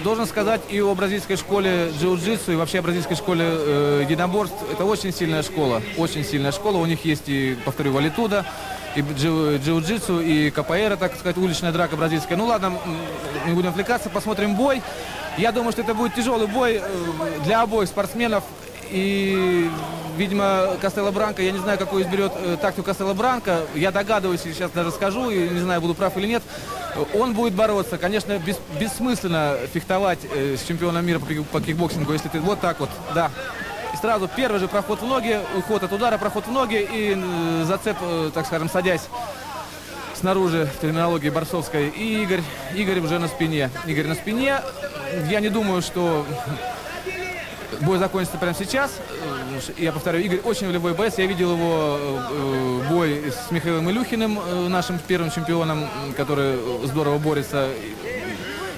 должен сказать и о бразильской школе джиу-джитсу, и вообще о бразильской школе единоборств. Это очень сильная школа, очень сильная школа. У них есть, и, повторю, вале-тудо, и джиу-джитсу, и капоэра, так сказать, уличная драка бразильская. Ну ладно, не будем отвлекаться, посмотрим бой. Я думаю, что это будет тяжелый бой для обоих спортсменов. И, видимо, Кастело Бранко, я не знаю, какую изберет тактику Кастело Бранко, я догадываюсь, сейчас даже скажу, и не знаю, буду прав или нет, он будет бороться. Конечно, бессмысленно фехтовать с чемпионом мира по кикбоксингу, если ты вот так вот, да. И сразу первый же проход в ноги, уход от удара, проход в ноги и зацеп, так скажем, садясь снаружи в терминологии борцовской. И Игорь уже на спине. Игорь на спине. Я не думаю, что бой закончится прямо сейчас. Я повторю, Игорь очень волевой боец. Я видел его бой с Михаилом Илюхиным, нашим первым чемпионом, который здорово борется.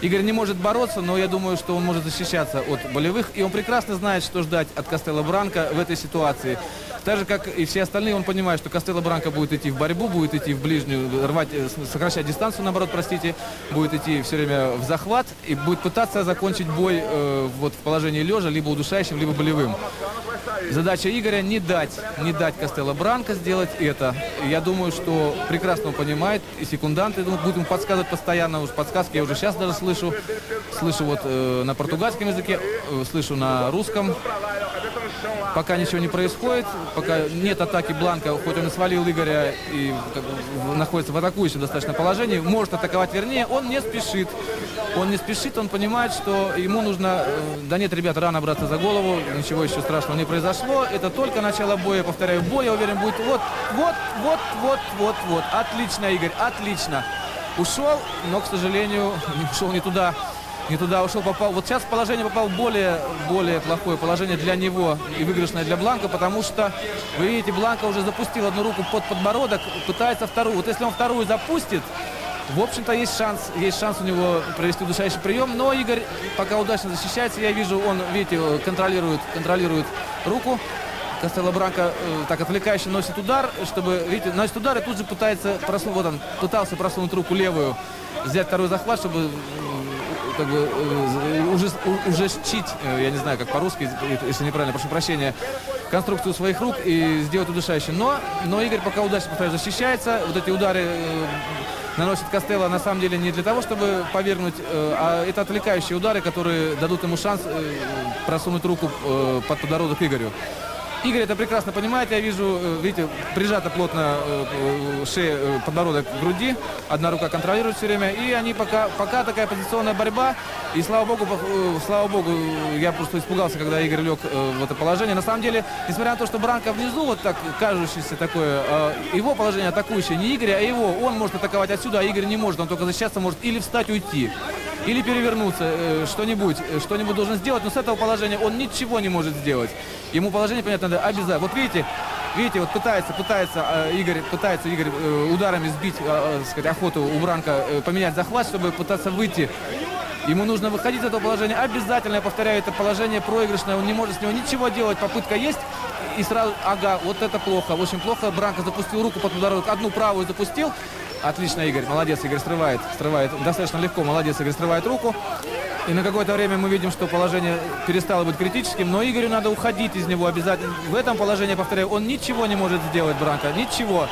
Игорь не может бороться, но я думаю, что он может защищаться от болевых. И он прекрасно знает, что ждать от Кастело Бранко в этой ситуации. Так же, как и все остальные, он понимает, что Кастело Бранко будет идти в борьбу, будет идти в ближнюю, сокращать дистанцию, наоборот, простите, будет идти все время в захват и будет пытаться закончить бой вот в положении лежа, либо удушающим, либо болевым. Задача Игоря — не дать Кастело Бранко сделать это. Я думаю, что прекрасно он понимает, и секунданты будут ему подсказывать постоянно, уж подсказки я уже сейчас даже слышу вот на португальском языке, слышу на русском. Пока ничего не происходит, пока нет атаки Бранко, хоть он и свалил Игоря и находится в атакующем достаточно положении, может атаковать, вернее, он не спешит. Он не спешит, он понимает, что ему нужно... Да нет, ребята, рано браться за голову, ничего еще страшного не произошло. Это только начало боя, повторяю, бой, я уверен, будет вот. Отлично, Игорь, отлично. Ушел, но, к сожалению, ушел не туда. Не туда ушел, попал. Вот сейчас в положение попал более плохое положение для него и выигрышное для Бранко, потому что, вы видите, Бранко уже запустил одну руку под подбородок, пытается вторую. Вот если он вторую запустит, в общем-то, есть шанс у него провести удушающий прием. Но Игорь пока удачно защищается, я вижу, он, видите, контролирует руку. Кастело Бранко так отвлекающе носит удар, чтобы, видите, носит удар и тут же пытается просунуть, вот он пытался просунуть руку левую, взять второй захват, чтобы как бы ужестчить, я не знаю, как по-русски, если неправильно, прошу прощения, конструкцию своих рук и сделать удушающим. Но Игорь пока удачно, повторяю, защищается. Вот эти удары наносит Кастело на самом деле не для того, чтобы повернуть, а это отвлекающие удары, которые дадут ему шанс просунуть руку под подбородок Игорю. Игорь это прекрасно понимает, я вижу, видите, прижата плотно шея, подбородок к груди, одна рука контролирует все время, и они пока такая позиционная борьба, и слава богу, я просто испугался, когда Игорь лег в это положение. На самом деле, несмотря на то, что Бранко внизу, вот так кажущееся такое, его положение атакующее, не Игоря, а его, он может атаковать отсюда, а Игорь не может, он только защищаться может или встать, уйти. Или перевернуться, что-нибудь должен сделать, но с этого положения он ничего не может сделать. Ему положение, понятно, надо обязательно. Вот видите, вот пытается Игорь ударами сбить, сказать, охоту у Бранко, поменять захват, чтобы пытаться выйти. Ему нужно выходить из этого положения. Обязательно, я повторяю, это положение проигрышное, он не может с него ничего делать, попытка есть. И сразу, ага, вот это плохо, очень плохо. Бранко запустил руку под подбородок, одну правую запустил. Отлично, Игорь, молодец, Игорь срывает, достаточно легко, молодец, Игорь срывает руку. И на какое-то время мы видим, что положение перестало быть критическим, но Игорю надо уходить из него обязательно. В этом положении, повторяю, он ничего не может сделать, Бранко, ничего.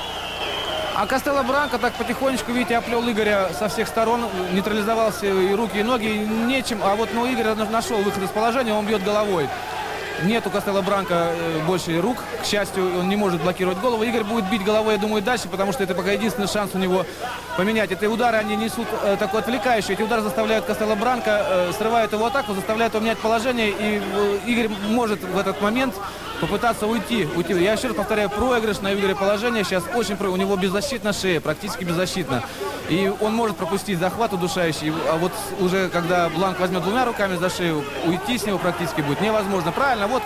А Кастело Бранко так потихонечку, видите, оплел Игоря со всех сторон, нейтрализовался и руки, и ноги, и нечем. А вот, ну, Игорь нашел выход из положения, он бьет головой. Нет у Кастело Бранко больше рук, к счастью, он не может блокировать голову. Игорь будет бить головой, я думаю, дальше, потому что это пока единственный шанс у него поменять. Эти удары, они несут такой отвлекающий. Эти удары заставляют Кастело Бранко, срывают его атаку, заставляют его менять положение. И Игорь может в этот момент попытаться уйти. Я еще раз повторяю, проигрышное у Игоря положение сейчас очень проигрышное. У него беззащитна шея, практически беззащитна. И он может пропустить захват удушающий. А вот уже когда Бланк возьмет двумя руками за шею, уйти с него практически будет невозможно. Правильно? Вот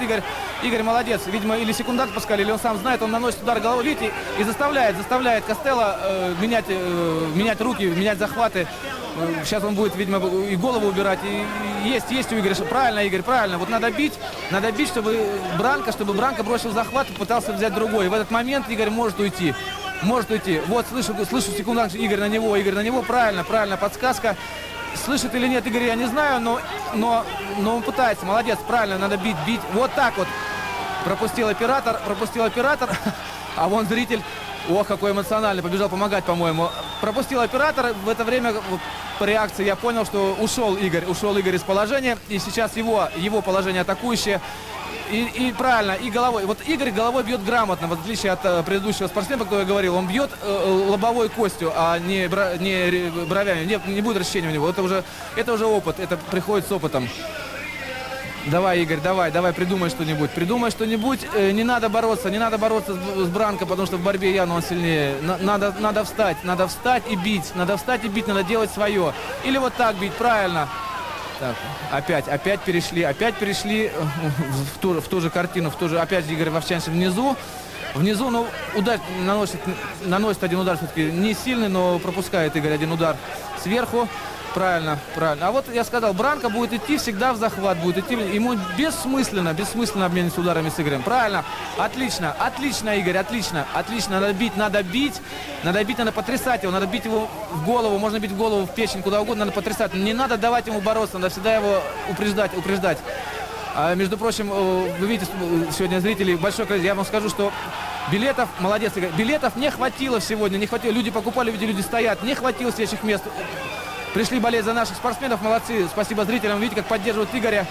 Игорь молодец. Видимо, или секундант пускали, или он сам знает, он наносит удар головой, видите, и заставляет Кастело менять руки, менять захваты. Сейчас он будет, видимо, и голову убирать. И есть у Игоря. Правильно, Игорь, правильно. Вот надо бить, чтобы Бранко бросил захват и пытался взять другой. И в этот момент Игорь может уйти. Может уйти. Вот, слышу секундант, Игорь на него. Правильно, подсказка. Слышит или нет Игорь, я не знаю, но он пытается. Молодец, правильно, надо бить. Вот так вот. Пропустил оператор. А вон зритель. Ох, какой эмоциональный. Побежал помогать, по-моему. Пропустил оператор. В это время по реакции я понял, что ушел Игорь из положения. И сейчас его положение атакующее. И правильно, и головой. Вот Игорь головой бьет грамотно, в отличие от предыдущего спортсмена, как я говорил. Он бьет лобовой костью, а не бровями. Не будет расщения у него. Это уже опыт, это приходит с опытом. Давай, Игорь, давай, придумай что-нибудь. Не надо бороться с Бранко, потому что в борьбе явно он сильнее. Надо встать и бить, надо делать свое. Или вот так бить, правильно. Так, опять перешли в ту же картину, опять Игорь Вовчанчин внизу. Внизу, ну, удар наносит один удар, все-таки не сильный, но пропускает Игорь один удар сверху. Правильно. А вот я сказал, Бранко будет идти всегда в захват, ему бессмысленно обмениваться ударами с Игорем. Правильно, отлично, Игорь, отлично, надо бить, надо потрясать его, надо бить его в голову, можно бить в голову, в печень, куда угодно, надо потрясать, не надо давать ему бороться, надо всегда его упреждать. А, между прочим, вы видите, сегодня зрители, большое количество, я вам скажу, что билетов, молодец, Игорь, билетов не хватило сегодня, люди покупали, видите, люди стоят, не хватило следующих мест. Пришли болеть за наших спортсменов, молодцы, спасибо зрителям, видите, как поддерживают Игоря.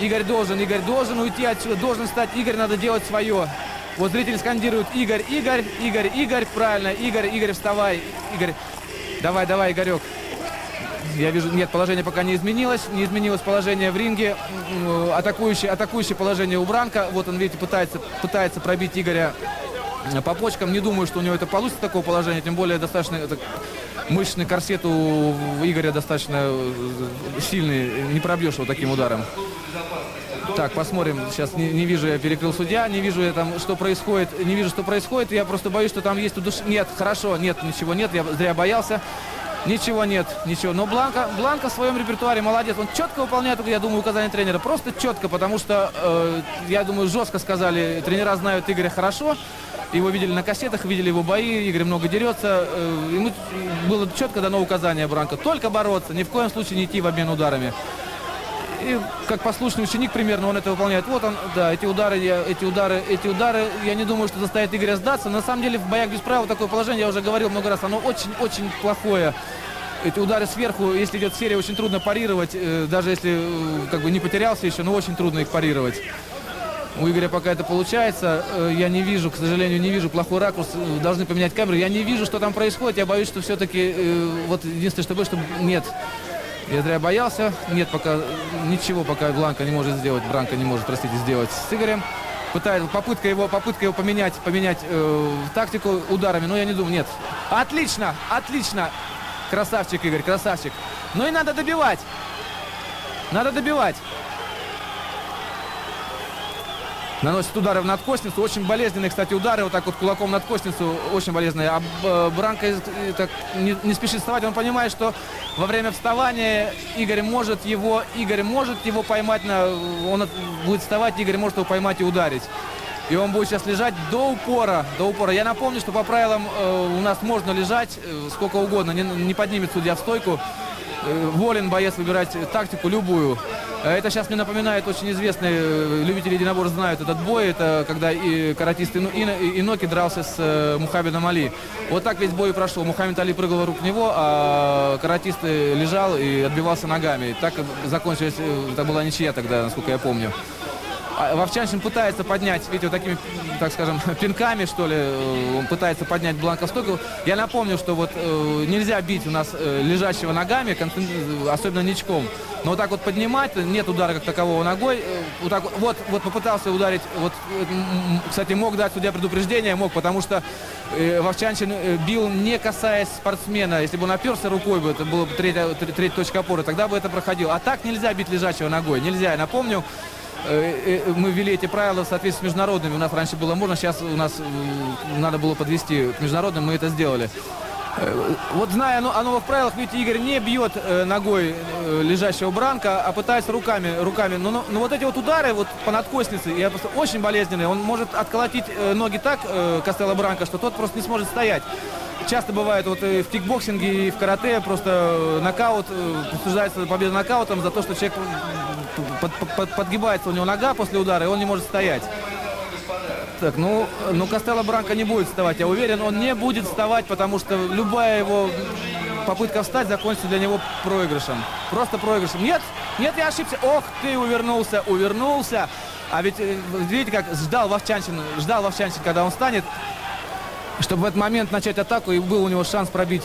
Игорь должен уйти отсюда, должен стать, Игорь, надо делать свое. Вот зрители скандируют, Игорь, правильно, Игорь, вставай, Игорь, давай, Игорек. Я вижу, нет, положение пока не изменилось положение в ринге, атакующее положение у Бранко. Вот он, видите, пытается пробить Игоря по почкам, не думаю, что у него это получится, такое положение, тем более достаточно... Мышечный корсет у Игоря достаточно сильный, не пробьешь его таким ударом. Так, посмотрим. Сейчас не вижу, я перекрыл судья, не вижу, что происходит. Я просто боюсь, что там есть удушение. Нет, ничего нет, я зря боялся. Ничего нет, ничего. Но Бланко в своем репертуаре молодец. Он четко выполняет, я думаю, указания тренера. Просто четко, потому что, я думаю, жестко сказали. Тренера знают Игоря хорошо. Его видели на кассетах, видели его бои. Игорь много дерется. Ему было четко дано указание Бранко. Только бороться, ни в коем случае не идти в обмен ударами. И как послушный ученик примерно он это выполняет. Вот он, да, эти удары, я не думаю, что заставит Игоря сдаться. На самом деле в боях без правил такое положение, я уже говорил много раз, оно очень-очень плохое. Эти удары сверху, если идет серия, очень трудно парировать, даже если как бы не потерялся еще, но очень трудно их парировать. У Игоря пока это получается, я не вижу, к сожалению, не вижу, плохой ракурс, должны поменять камеру. Я не вижу, что там происходит, я боюсь, что все-таки, вот единственное, что было, что нет. Я зря боялся. Нет, пока ничего, пока Бланко не может сделать. Бранко не может, простите, сделать с Игорем. Попытка его поменять тактику ударами. Но я не думаю, нет. Отлично, отлично. Красавчик, Игорь, красавчик. Ну и надо добивать. Надо добивать. Наносит удары в надкосницу. Очень болезненные, кстати, удары. Вот так вот кулаком в надкосницу. Очень болезненные. А Бранко так не спешит вставать. Он понимает, что во время вставания Игорь может его поймать. Он будет вставать, Игорь может его поймать и ударить. И он будет сейчас лежать до упора. До упора. Я напомню, что по правилам у нас можно лежать сколько угодно. Не поднимет судья в стойку. Волен боец выбирать тактику любую. Это сейчас мне напоминает, очень известные любители единоборств знают этот бой. Это когда и каратист Иноки дрался с Мухаммедом Али. Вот так весь бой и прошел. Мухаммед Али прыгал вокруг него, а каратист лежал и отбивался ногами. И так закончилось, это была ничья тогда, насколько я помню. Вовчанчин пытается поднять, видите, вот такими, так скажем, пинками, что ли, он пытается поднять Бланко в стойку. Я напомню, что вот нельзя бить у нас лежащего ногами, особенно ничком. Но вот так вот поднимать, нет удара как такового ногой. Вот так вот попытался ударить, вот, кстати, мог дать судья предупреждение, мог, потому что Вовчанчин бил, не касаясь спортсмена. Если бы он оперся рукой, бы это была бы третья точка опоры, тогда бы это проходило. А так нельзя бить лежащего ногой, нельзя, я напомню. Мы ввели эти правила в соответствии с международными. У нас раньше было можно, сейчас у нас надо было подвести к международным, мы это сделали. Вот зная о новых правилах, видите, Игорь не бьет ногой лежащего Бранко, а пытается руками. Но вот эти вот удары вот по надкоснице, я просто очень болезненные. Он может отколотить ноги так, Кастело Бранко, что тот просто не сможет стоять. Часто бывает вот и в кикбоксинге, и в карате просто нокаут, присуждается победа нокаутом за то, что человек подгибается, у него нога после удара, и он не может стоять. Так, ну Кастело Бранко не будет вставать, я уверен, он не будет вставать, потому что любая его попытка встать закончится для него проигрышем. Просто проигрышем. Нет, нет, я ошибся. Ох, ты увернулся. А ведь, видите, как ждал Вовчанчин, когда он встанет, чтобы в этот момент начать атаку, и был у него шанс пробить,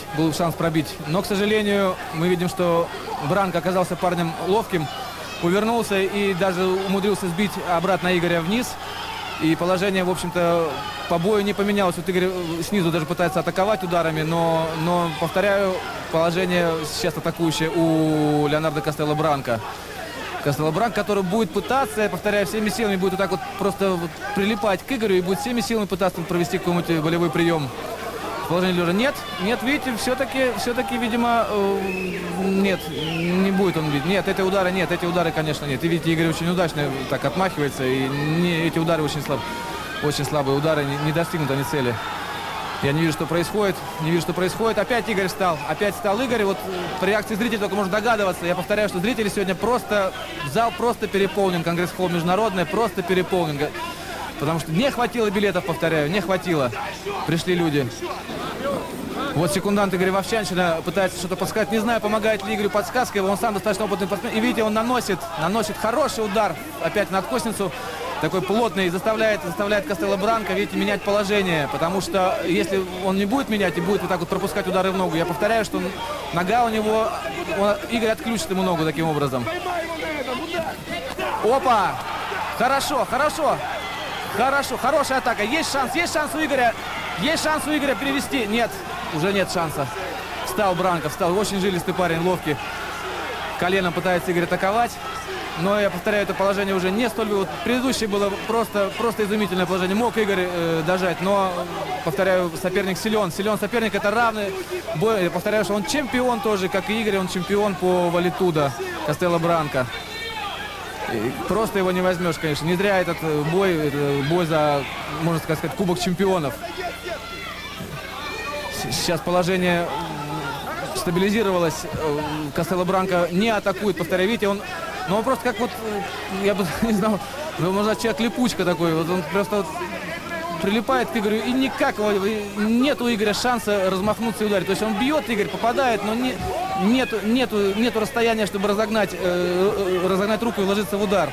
Но, к сожалению, мы видим, что Бранко оказался парнем ловким, увернулся и даже умудрился сбить обратно Игоря вниз. И положение, в общем-то, по бою не поменялось. Вот Игорь снизу даже пытается атаковать ударами, но повторяю, положение сейчас атакующее у Леонардо Кастело Бранко. Кастело Бранко, который будет пытаться, я повторяю, всеми силами будет вот так вот просто прилипать к Игорю и будет всеми силами пытаться провести какой-нибудь болевой прием. Положение лежа. Нет, видите, все-таки, видимо, нет, не будет он видеть. Нет, эти удары, конечно, нет. И видите, Игорь очень удачно так отмахивается, и эти удары очень слабые удары, не достигнут они цели. Я не вижу, что происходит. Опять Игорь встал. Вот при реакции зрителей только можно догадываться. Я повторяю, что зрители сегодня просто... Зал просто переполнен. Конгресс-холл международный просто переполнен. Потому что не хватило билетов, повторяю. Не хватило. Пришли люди. Вот секундант Игоря Вовчанчина пытается что-то подсказать. Не знаю, помогает ли Игорю подсказка. Он сам достаточно опытный подсказчик. И видите, он наносит хороший удар. Опять на надкосницу. Такой плотный, и заставляет Кастело Бранко, видите, менять положение. Потому что если он не будет менять и будет вот так вот пропускать удары в ногу, я повторяю, что нога у него... Игорь отключит ему ногу таким образом. Опа! Хорошо, хорошая атака. Есть шанс у Игоря. Перевести. Нет, уже нет шанса. Встал Бранко, очень жилистый парень, ловкий. Коленом пытается Игорь атаковать. Но, я повторяю, это положение уже не столь... Вот предыдущее было просто изумительное положение. Мог Игорь дожать, но, повторяю, соперник силен. Силен соперник, это равный бой. Я повторяю, что он чемпион тоже, как и Игорь, он чемпион по вале-тудо Кастело Бранко. Просто его не возьмешь, конечно. Не зря этот бой за, можно сказать, Кубок чемпионов. Сейчас положение стабилизировалось. Кастело Бранко не атакует, повторяю, видите, он... Но он просто как вот, я бы не знал, можно человек липучка такой, вот он просто вот прилипает к Игорю, и никак нет у Игоря шанса размахнуться и ударить. То есть он бьет, Игорь попадает, но нету расстояния, чтобы разогнать руку и вложиться в удар.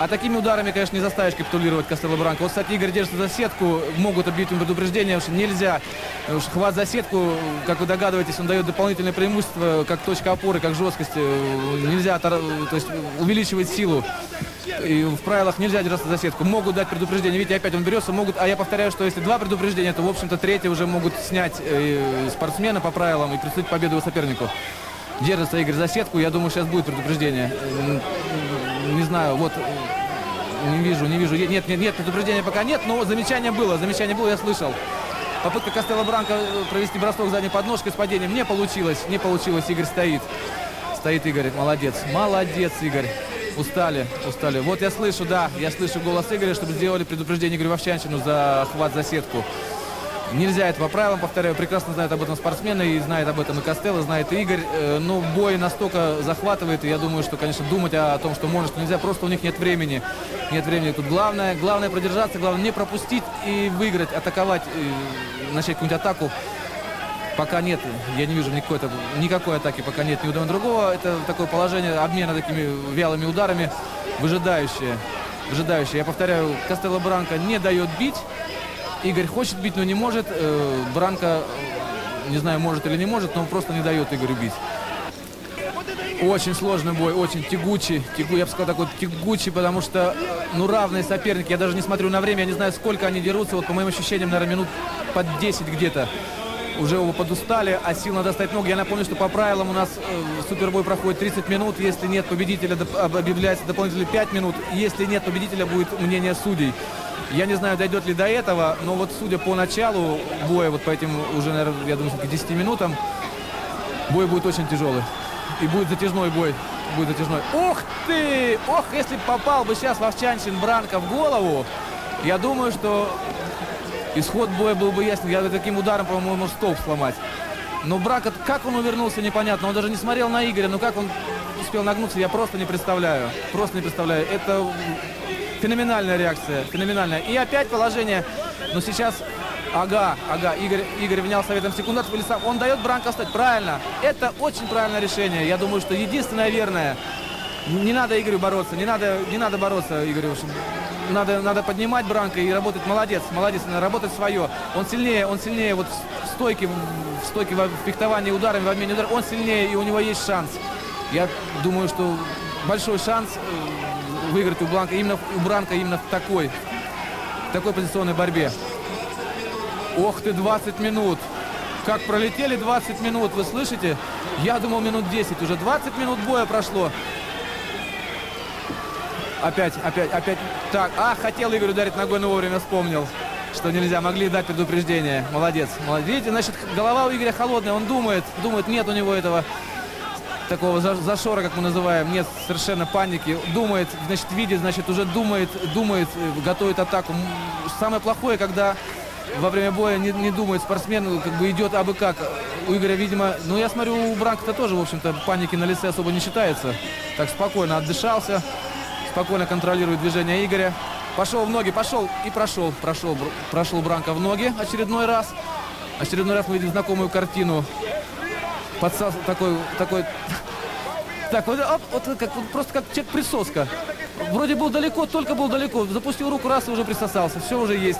А такими ударами, конечно, не заставишь капитулировать Кастело Бранко. Вот, кстати, Игорь держится за сетку, могут объявить им предупреждение, что нельзя. Потому что хват за сетку, как вы догадываетесь, он дает дополнительное преимущество, как точка опоры, как жесткость. Нельзя, то есть, увеличивать силу. И в правилах нельзя держаться за сетку. Могут дать предупреждение. Видите, опять он берется, могут... А я повторяю, что если два предупреждения, то, в общем-то, третье уже могут снять спортсмена по правилам и присудить победу его сопернику. Держится Игорь за сетку, я думаю, сейчас будет предупреждение. Не знаю, вот, не вижу. Нет, предупреждения пока нет, но замечание было, я слышал. Попытка Кастело Бранко провести бросок задней подножкой с падением не получилось, Игорь стоит. Стоит Игорь, молодец, Игорь. Устали. Вот я слышу голос Игоря, чтобы сделали предупреждение Игорю Вовчанчину за хват за сетку. Нельзя это по правилам, повторяю, прекрасно знают об этом спортсмены, и знает об этом и Кастело, знает и Игорь. Но бой настолько захватывает, и я думаю, что, конечно, думать о том, что можно, что нельзя, просто у них нет времени. Нет времени. Тут главное продержаться, главное не пропустить и выиграть, атаковать, и начать какую-нибудь атаку. Пока нет, я не вижу никакой атаки, пока нет ни у другого. Это такое положение обмена такими вялыми ударами, выжидающие. Я повторяю, Кастело Бранко не дает бить. Игорь хочет бить, но не может. Бранко, не знаю, может или не может, но он просто не дает Игорю бить. Очень сложный бой, очень тягучий. Я бы сказал, такой тягучий, потому что, ну, равные соперники. Я даже не смотрю на время, я не знаю, сколько они дерутся. Вот по моим ощущениям, наверное, минут под 10 где-то. Уже оба подустали, а сил надо ставить много. Я напомню, что по правилам у нас супербой проходит 30 минут. Если нет победителя, объявляется дополнительно 5 минут. Если нет победителя, будет мнение судей. Я не знаю, дойдет ли до этого, но вот судя по началу боя, вот по этим уже, наверное, я думаю, 10 минутам, бой будет очень тяжелый. И будет затяжной бой. Будет затяжной. Ух ты! Ох, если бы попал бы сейчас Вовчанчин Бранко в голову, я думаю, что исход боя был бы ясен. Я таким ударом, по-моему, столб сломать. Но Бранко, как он увернулся, непонятно. Он даже не смотрел на Игоря, но как он успел нагнуться, я просто не представляю. Это... Феноменальная реакция, феноменальная. И опять положение, но сейчас, Игорь внял советом секундарь, он дает Бранко встать, правильно. Это очень правильное решение, я думаю, что единственное верное. Не надо Игорю бороться, не надо бороться Игорю. Надо поднимать Бранко и работать, молодец, надо работать свое. Он сильнее вот в стойке, в фехтовании ударами, в обмене ударами, он сильнее, и у него есть шанс. Я думаю, что большой шанс выиграть у Бранко именно в такой позиционной борьбе. Ох ты, 20 минут. Как пролетели 20 минут, вы слышите? Я думал, минут 10. Уже 20 минут боя прошло. Опять. Так, хотел Игорь ударить ногой, но вовремя вспомнил, что нельзя. Могли дать предупреждение. Молодец. Видите, значит, голова у Игоря холодная. Он думает, нет у него этого... такого зашора, как мы называем, нет совершенно паники. Думает, значит, видит, значит, уже думает, готовит атаку. Самое плохое, когда во время боя не думает спортсмен, как бы идет абы как. У Игоря, видимо, ну, я смотрю, у Бранко-то тоже, в общем-то, паники на лице особо не считается. Так спокойно отдышался, спокойно контролирует движение Игоря. Пошел в ноги, прошел Бранко в ноги очередной раз. Очередной раз мы видим знакомую картину. Подсос такой. Так, вот просто как человек присоска. Вроде был далеко, запустил руку раз и уже присосался. Все уже есть.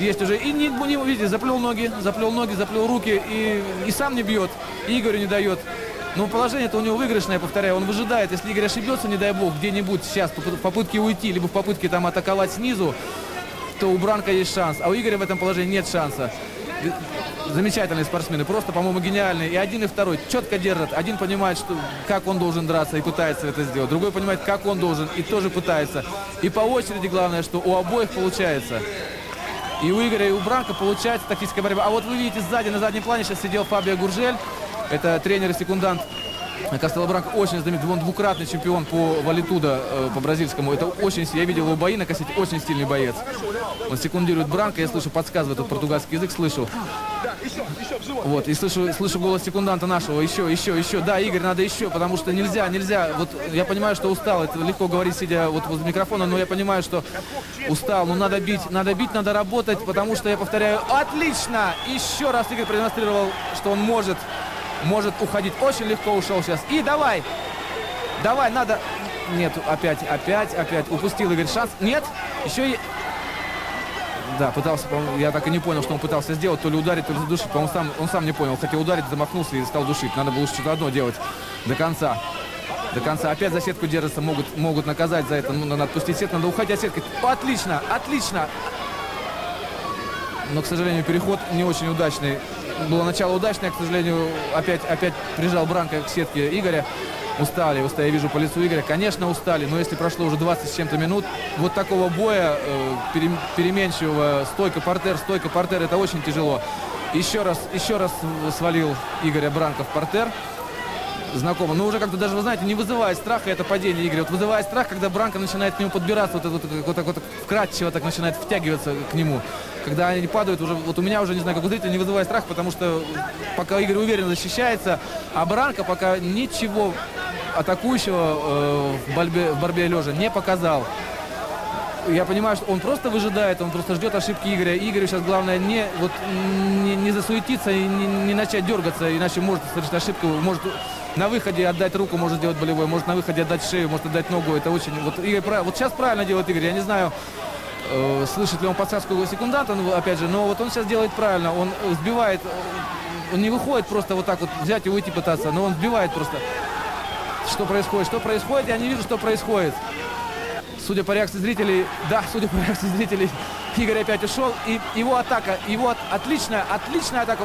Есть уже. И не видите, заплел ноги, заплел руки и сам не бьет. И Игорю не дает. Но положение-то у него выигрышное, я повторяю. Он выжидает. Если Игорь ошибется, не дай бог, где-нибудь сейчас в попытке уйти, либо в попытке там атаковать снизу, то у Бранко есть шанс. А у Игоря в этом положении нет шанса. замечательные спортсмены, просто, по-моему, гениальные. И один, и второй четко держат. Один понимает, что, как он должен драться, и пытается это сделать. Другой понимает, как он должен, и тоже пытается. И по очереди главное, что у обоих получается. И у Игоря, и у Бранко получается тактическая борьба. А вот вы видите сзади, на заднем плане сейчас сидел Фабио Гуржель. Это тренер и секундант Кастело Бранко, очень знаменитый, он двукратный чемпион по вале-тудо, по бразильскому. Это очень, я видел его бои на кассете, очень сильный боец. Он секундирует Бранко, я слышу, подсказывает, этот португальский язык, слышу. Вот, и слышу голос секунданта нашего, еще. Да, Игорь, надо еще, потому что нельзя. Вот я понимаю, что устал, это легко говорить, сидя вот возле микрофона, но я понимаю, что устал, но надо бить, надо работать, потому что, я повторяю, отлично! Еще раз Игорь продемонстрировал, что он может уходить. Очень легко ушел сейчас. И давай, надо. Нет, опять. Упустил Игорь шанс. Нет, еще и... Да, пытался, я так и не понял, что он пытался сделать. То ли ударить, то ли задушить. По-моему, он сам не понял. Хотел ударить, замахнулся и стал душить. Надо было что-то одно делать до конца. Опять за сетку держится. Могут наказать за это. Ну, надо отпустить сетку, надо уходить от сетки. Отлично. Но, к сожалению, переход не очень удачный. Было начало удачное, к сожалению, опять прижал Бранко к сетке Игоря. Устали, я вижу по лицу Игоря. Конечно, устали, но если прошло уже 20 с чем-то минут, вот такого боя, переменчивого, стойка-партер, это очень тяжело. Еще раз свалил Игоря Бранко в партер. Знакомо, но уже как-то даже, вы знаете, не вызывает страха это падение Игоря. Вот вызывает страх, когда Бранко начинает к нему подбираться, вот так вкратчиво так начинает втягиваться к нему. Когда они падают, уже вот у меня уже, не знаю, как у зрителя, не вызывает страх, потому что пока Игорь уверенно защищается, а Бранко пока ничего атакующего в борьбе лежа не показал. Я понимаю, что он просто выжидает, он просто ждет ошибки Игоря. Игорю сейчас главное не засуетиться и не начать дергаться, иначе может совершить ошибку, может на выходе отдать руку, может сделать болевой, может на выходе отдать шею, может отдать ногу. Это очень... Вот, Игорь, вот сейчас правильно делает Игорь, я не знаю, слышит ли он подсказку его секунданта, опять же, но вот он сейчас делает правильно, он сбивает, он не выходит просто вот так вот взять и уйти пытаться, но он сбивает просто. Что происходит? Я не вижу, что происходит. Судя по реакции зрителей, Игорь опять ушел. И его атака, отличная атака.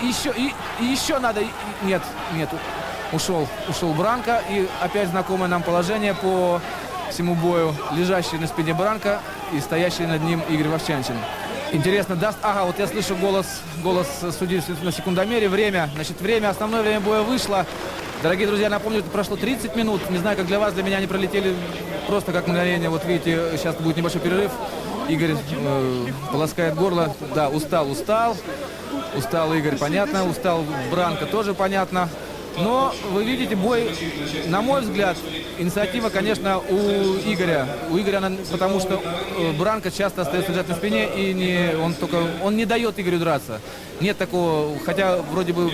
Еще надо. Нет. Ушел Бранко. И опять знакомое нам положение по всему бою. Лежащий на спине Бранко и стоящий над ним Игорь Вовчанчин. Интересно, даст... Ага, вот я слышу голос судьи на секундомере. Время. Основное время боя вышло. Дорогие друзья, напомню, это прошло 30 минут. Не знаю, как для вас, для меня они пролетели просто как мгновение. Вот видите, сейчас будет небольшой перерыв. Игорь полоскает горло. Да, устал. Устал Игорь, понятно. Устал Бранко, тоже понятно. Но вы видите, бой, на мой взгляд, инициатива, конечно, у Игоря. Потому что Бранко часто остается лежать на спине, и он не дает Игорю драться. Нет такого, хотя вроде бы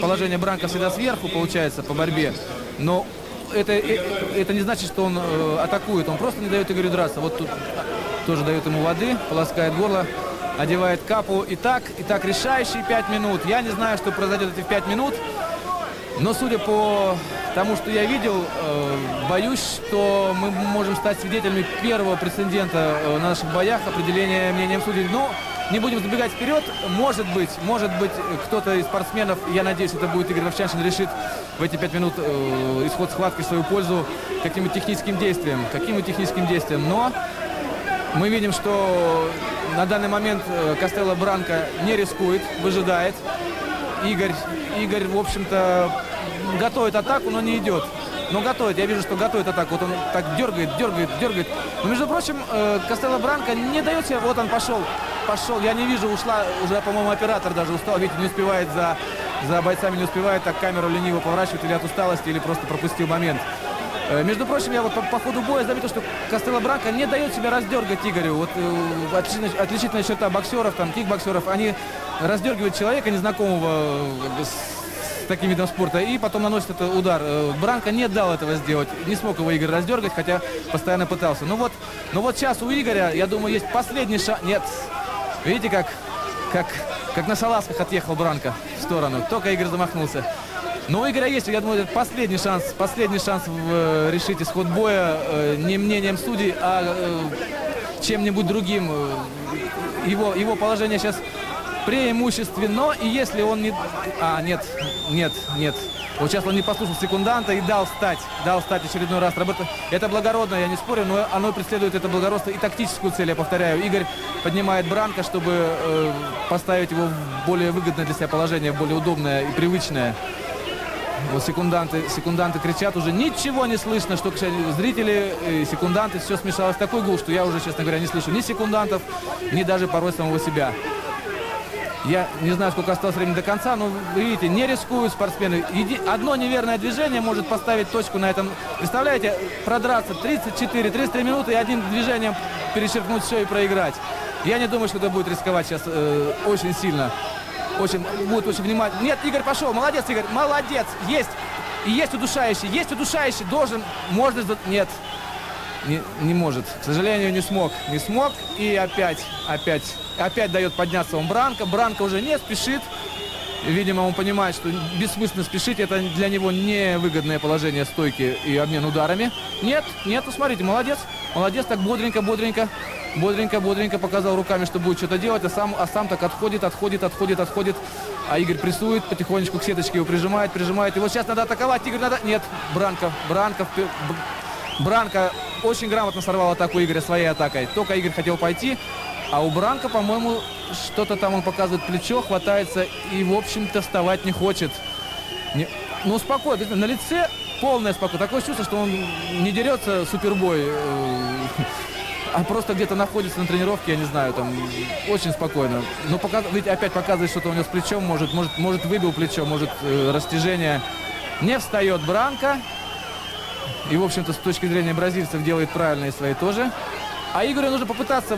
положение Бранко всегда сверху получается по борьбе, но это не значит, что он атакует, он просто не дает Игорю драться. Вот тут тоже дает ему воды, полоскает горло, одевает капу. И так решающие 5 минут. Я не знаю, что произойдет эти 5 минут. Но судя по тому, что я видел, боюсь, что мы можем стать свидетелями первого прецедента на наших боях, определения мнением судей. Но не будем забегать вперед. Может быть, кто-то из спортсменов, я надеюсь, это будет Игорь Вовчанчин, решит в эти 5 минут исход схватки в свою пользу каким-нибудь техническим действием. Но мы видим, что на данный момент Кастело Бранко не рискует, выжидает. Игорь, в общем-то, готовит атаку, но не идет. Но готовит, я вижу, что готовит атаку. Вот он так дергает. Но, между прочим, Кастело Бранко не дает себе... Вот он пошел. Я не вижу, ушла уже, по-моему, оператор даже устал. Видите, не успевает за бойцами, так камеру лениво поворачивает или от усталости, или просто пропустил момент. Между прочим, я вот по ходу боя заметил, что Кастело Бранко не дает себя раздергать Игорю. Вот отличительная черта боксеров, там, кикбоксеров, они раздергивают человека незнакомого с таким видом спорта и потом наносят этот удар. Бранко не дал этого сделать, не смог его Игорь раздергать, хотя постоянно пытался. Ну вот сейчас у Игоря, я думаю, есть последний шанс. Нет, видите, как на салазках отъехал Бранко в сторону, только Игорь замахнулся. Но у Игоря есть, я думаю, это последний шанс решить исход боя не мнением судей, а чем-нибудь другим. Его положение сейчас преимущественно. И если он не... Нет. Вот сейчас он не послушал секунданта и дал встать очередной раз. Это благородно, я не спорю, но оно преследует это благородство и тактическую цель, я повторяю. Игорь поднимает Бранко, чтобы поставить его в более выгодное для себя положение, в более удобное и привычное. Вот секунданты кричат уже, ничего не слышно, что зрители, и секунданты, все смешалось. Такой гул, что я уже, честно говоря, не слышу ни секундантов, ни даже порой самого себя. Я не знаю, сколько осталось времени до конца, но, видите, не рискуют спортсмены. Одно неверное движение может поставить точку на этом. Представляете, продраться 33 минуты и одним движением перечеркнуть все и проиграть. Я не думаю, что это будет рисковать сейчас очень сильно. Будет очень внимательно. Нет, Игорь пошел. Молодец, Игорь. Молодец. Есть. И есть удушающий. Есть удушающий. Должен. Можно. Нет. Не может. К сожалению, не смог. Не смог. И опять дает подняться он Бранко. Бранко уже не спешит. Видимо, он понимает, что бессмысленно спешить. Это для него невыгодное положение стойки и обмен ударами. Нет. Смотрите, молодец. Молодец. Так бодренько. Бодренько показал руками, что будет что-то делать, а сам так отходит. А Игорь прессует, потихонечку к сеточке его прижимает. И вот сейчас надо атаковать, Игорь надо... Нет, Бранко очень грамотно сорвал атаку Игоря своей атакой. Только Игорь хотел пойти, а у Бранко, по-моему, что-то там он показывает плечо, хватается и, в общем-то, вставать не хочет. Ну, спокойно, на лице полное спокойствие. Такое чувство, что он не дерется супербой, а просто где-то находится на тренировке, я не знаю, там, очень спокойно. Но ведь опять показывает, что-то у него с плечом, может выбил плечо, может растяжение. Не встает Бранко. И, в общем-то, с точки зрения бразильцев делает правильные свои тоже. А Игорю нужно попытаться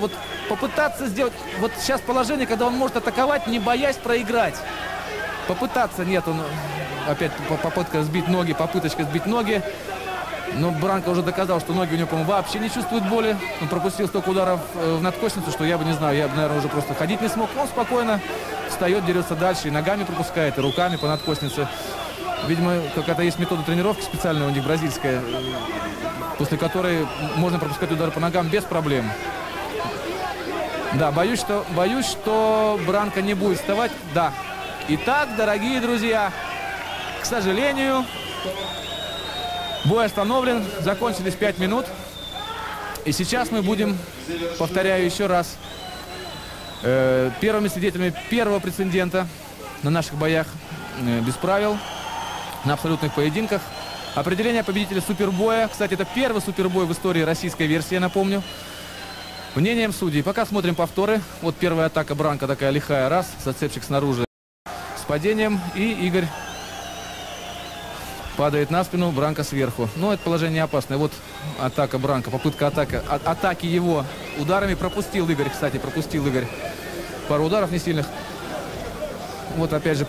сделать... Вот сейчас положение, когда он может атаковать, не боясь проиграть. Попытаться, нет, он... Опять попытка сбить ноги, попыточка сбить ноги. Но Бранко уже доказал, что ноги у него, по-моему, вообще не чувствуют боли. Он пропустил столько ударов в надкосницу, что я бы не знаю, я бы, наверное, уже просто ходить не смог. Он спокойно встает, дерется дальше, и ногами пропускает, и руками по надкоснице. Видимо, какая-то есть метода тренировки специальная у них, бразильская, после которой можно пропускать удар по ногам без проблем. Да, боюсь, что Бранко не будет вставать. Да. Итак, дорогие друзья, к сожалению... Бой остановлен, закончились 5 минут. И сейчас мы будем, повторяю еще раз, первыми свидетелями первого прецедента на наших боях без правил, на абсолютных поединках. Определение победителя супербоя. Кстати, это первый супербой в истории российской версии, я напомню. Мнением судей. Пока смотрим повторы. Вот первая атака Бранко такая лихая. Раз, зацепчик снаружи с падением. И Игорь... Падает на спину, Бранко сверху. Но это положение опасное. Вот атака Бранко, попытка атаки его ударами. Пропустил Игорь, кстати, пару ударов не сильных. Вот опять же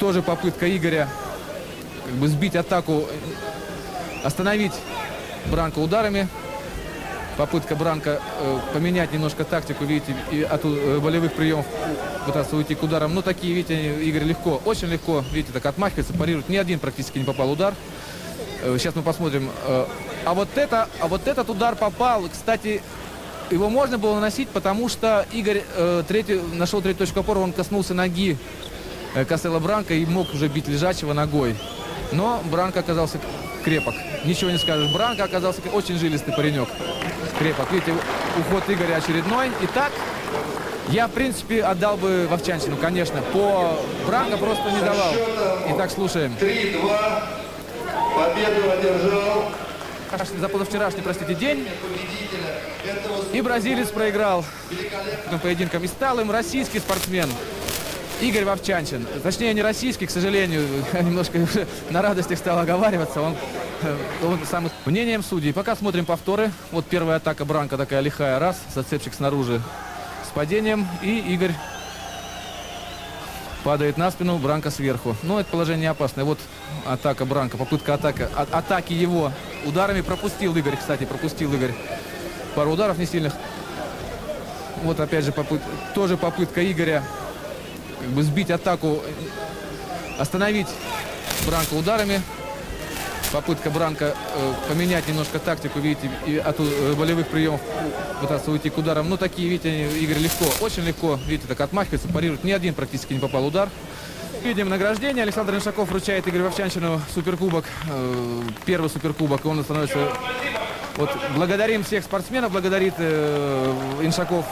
тоже попытка Игоря как бы сбить атаку, остановить Бранко ударами. Попытка Бранко поменять немножко тактику, видите, и от болевых приемов пытаться уйти к ударам. Но такие, видите, Игорь легко, очень легко, видите, так отмахивается, парирует. Ни один практически не попал удар. Сейчас мы посмотрим. А вот этот удар попал. Кстати, его можно было наносить, потому что Игорь нашел третью точку опоры. Он коснулся ноги Кастело Бранко и мог уже бить лежачего ногой. Но Бранко оказался крепок. Ничего не скажешь. Бранко оказался очень жилистый паренек. Крепок. Видите, уход Игоря очередной. Итак, я, в принципе, отдал бы Вовчанчину, конечно. По Бранко просто не давал. Итак, слушаем. 3-2. Победу одержал. За позавчерашний, простите, день. И бразилец проиграл поединком. И стал им российский спортсмен. Игорь Вовчанчин. Точнее, не российский, к сожалению. Немножко на радостях стал оговариваться. Он сам... Мнением судей. Пока смотрим повторы. Вот первая атака Бранко такая лихая. Раз. Зацепчик снаружи с падением. И Игорь падает на спину. Бранко сверху. Но это положение опасное. Вот атака Бранко. Попытка атаки его ударами. Пропустил Игорь, кстати. Пару ударов не сильных. Вот опять же тоже попытка Игоря как бы сбить атаку, остановить Бранко ударами. Попытка Бранко поменять немножко тактику, видите, и от болевых приемов пытаться уйти к ударам. Но такие, видите, Игорь легко, очень легко, видите, так отмахивается, парирует. Ни один практически не попал удар. Видим награждение. Александр Иншаков вручает Игорю Вовчанчину суперкубок. Первый суперкубок. И он становится... Вот, благодарим всех спортсменов, благодарит Иншаков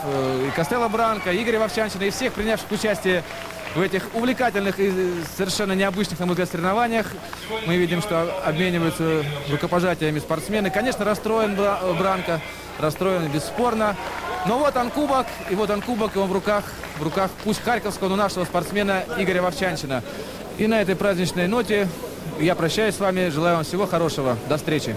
и Кастело Бранко, Игоря Вовчанчина и всех, принявших участие в этих увлекательных и совершенно необычных, на мой взгляд, соревнованиях. Мы видим, что обмениваются рукопожатиями спортсмены. Конечно, расстроен Бранко, расстроен бесспорно. Но вот он кубок, и вот он кубок, и он в руках пусть харьковского, но нашего спортсмена Игоря Вовчанчина. И на этой праздничной ноте я прощаюсь с вами, желаю вам всего хорошего. До встречи.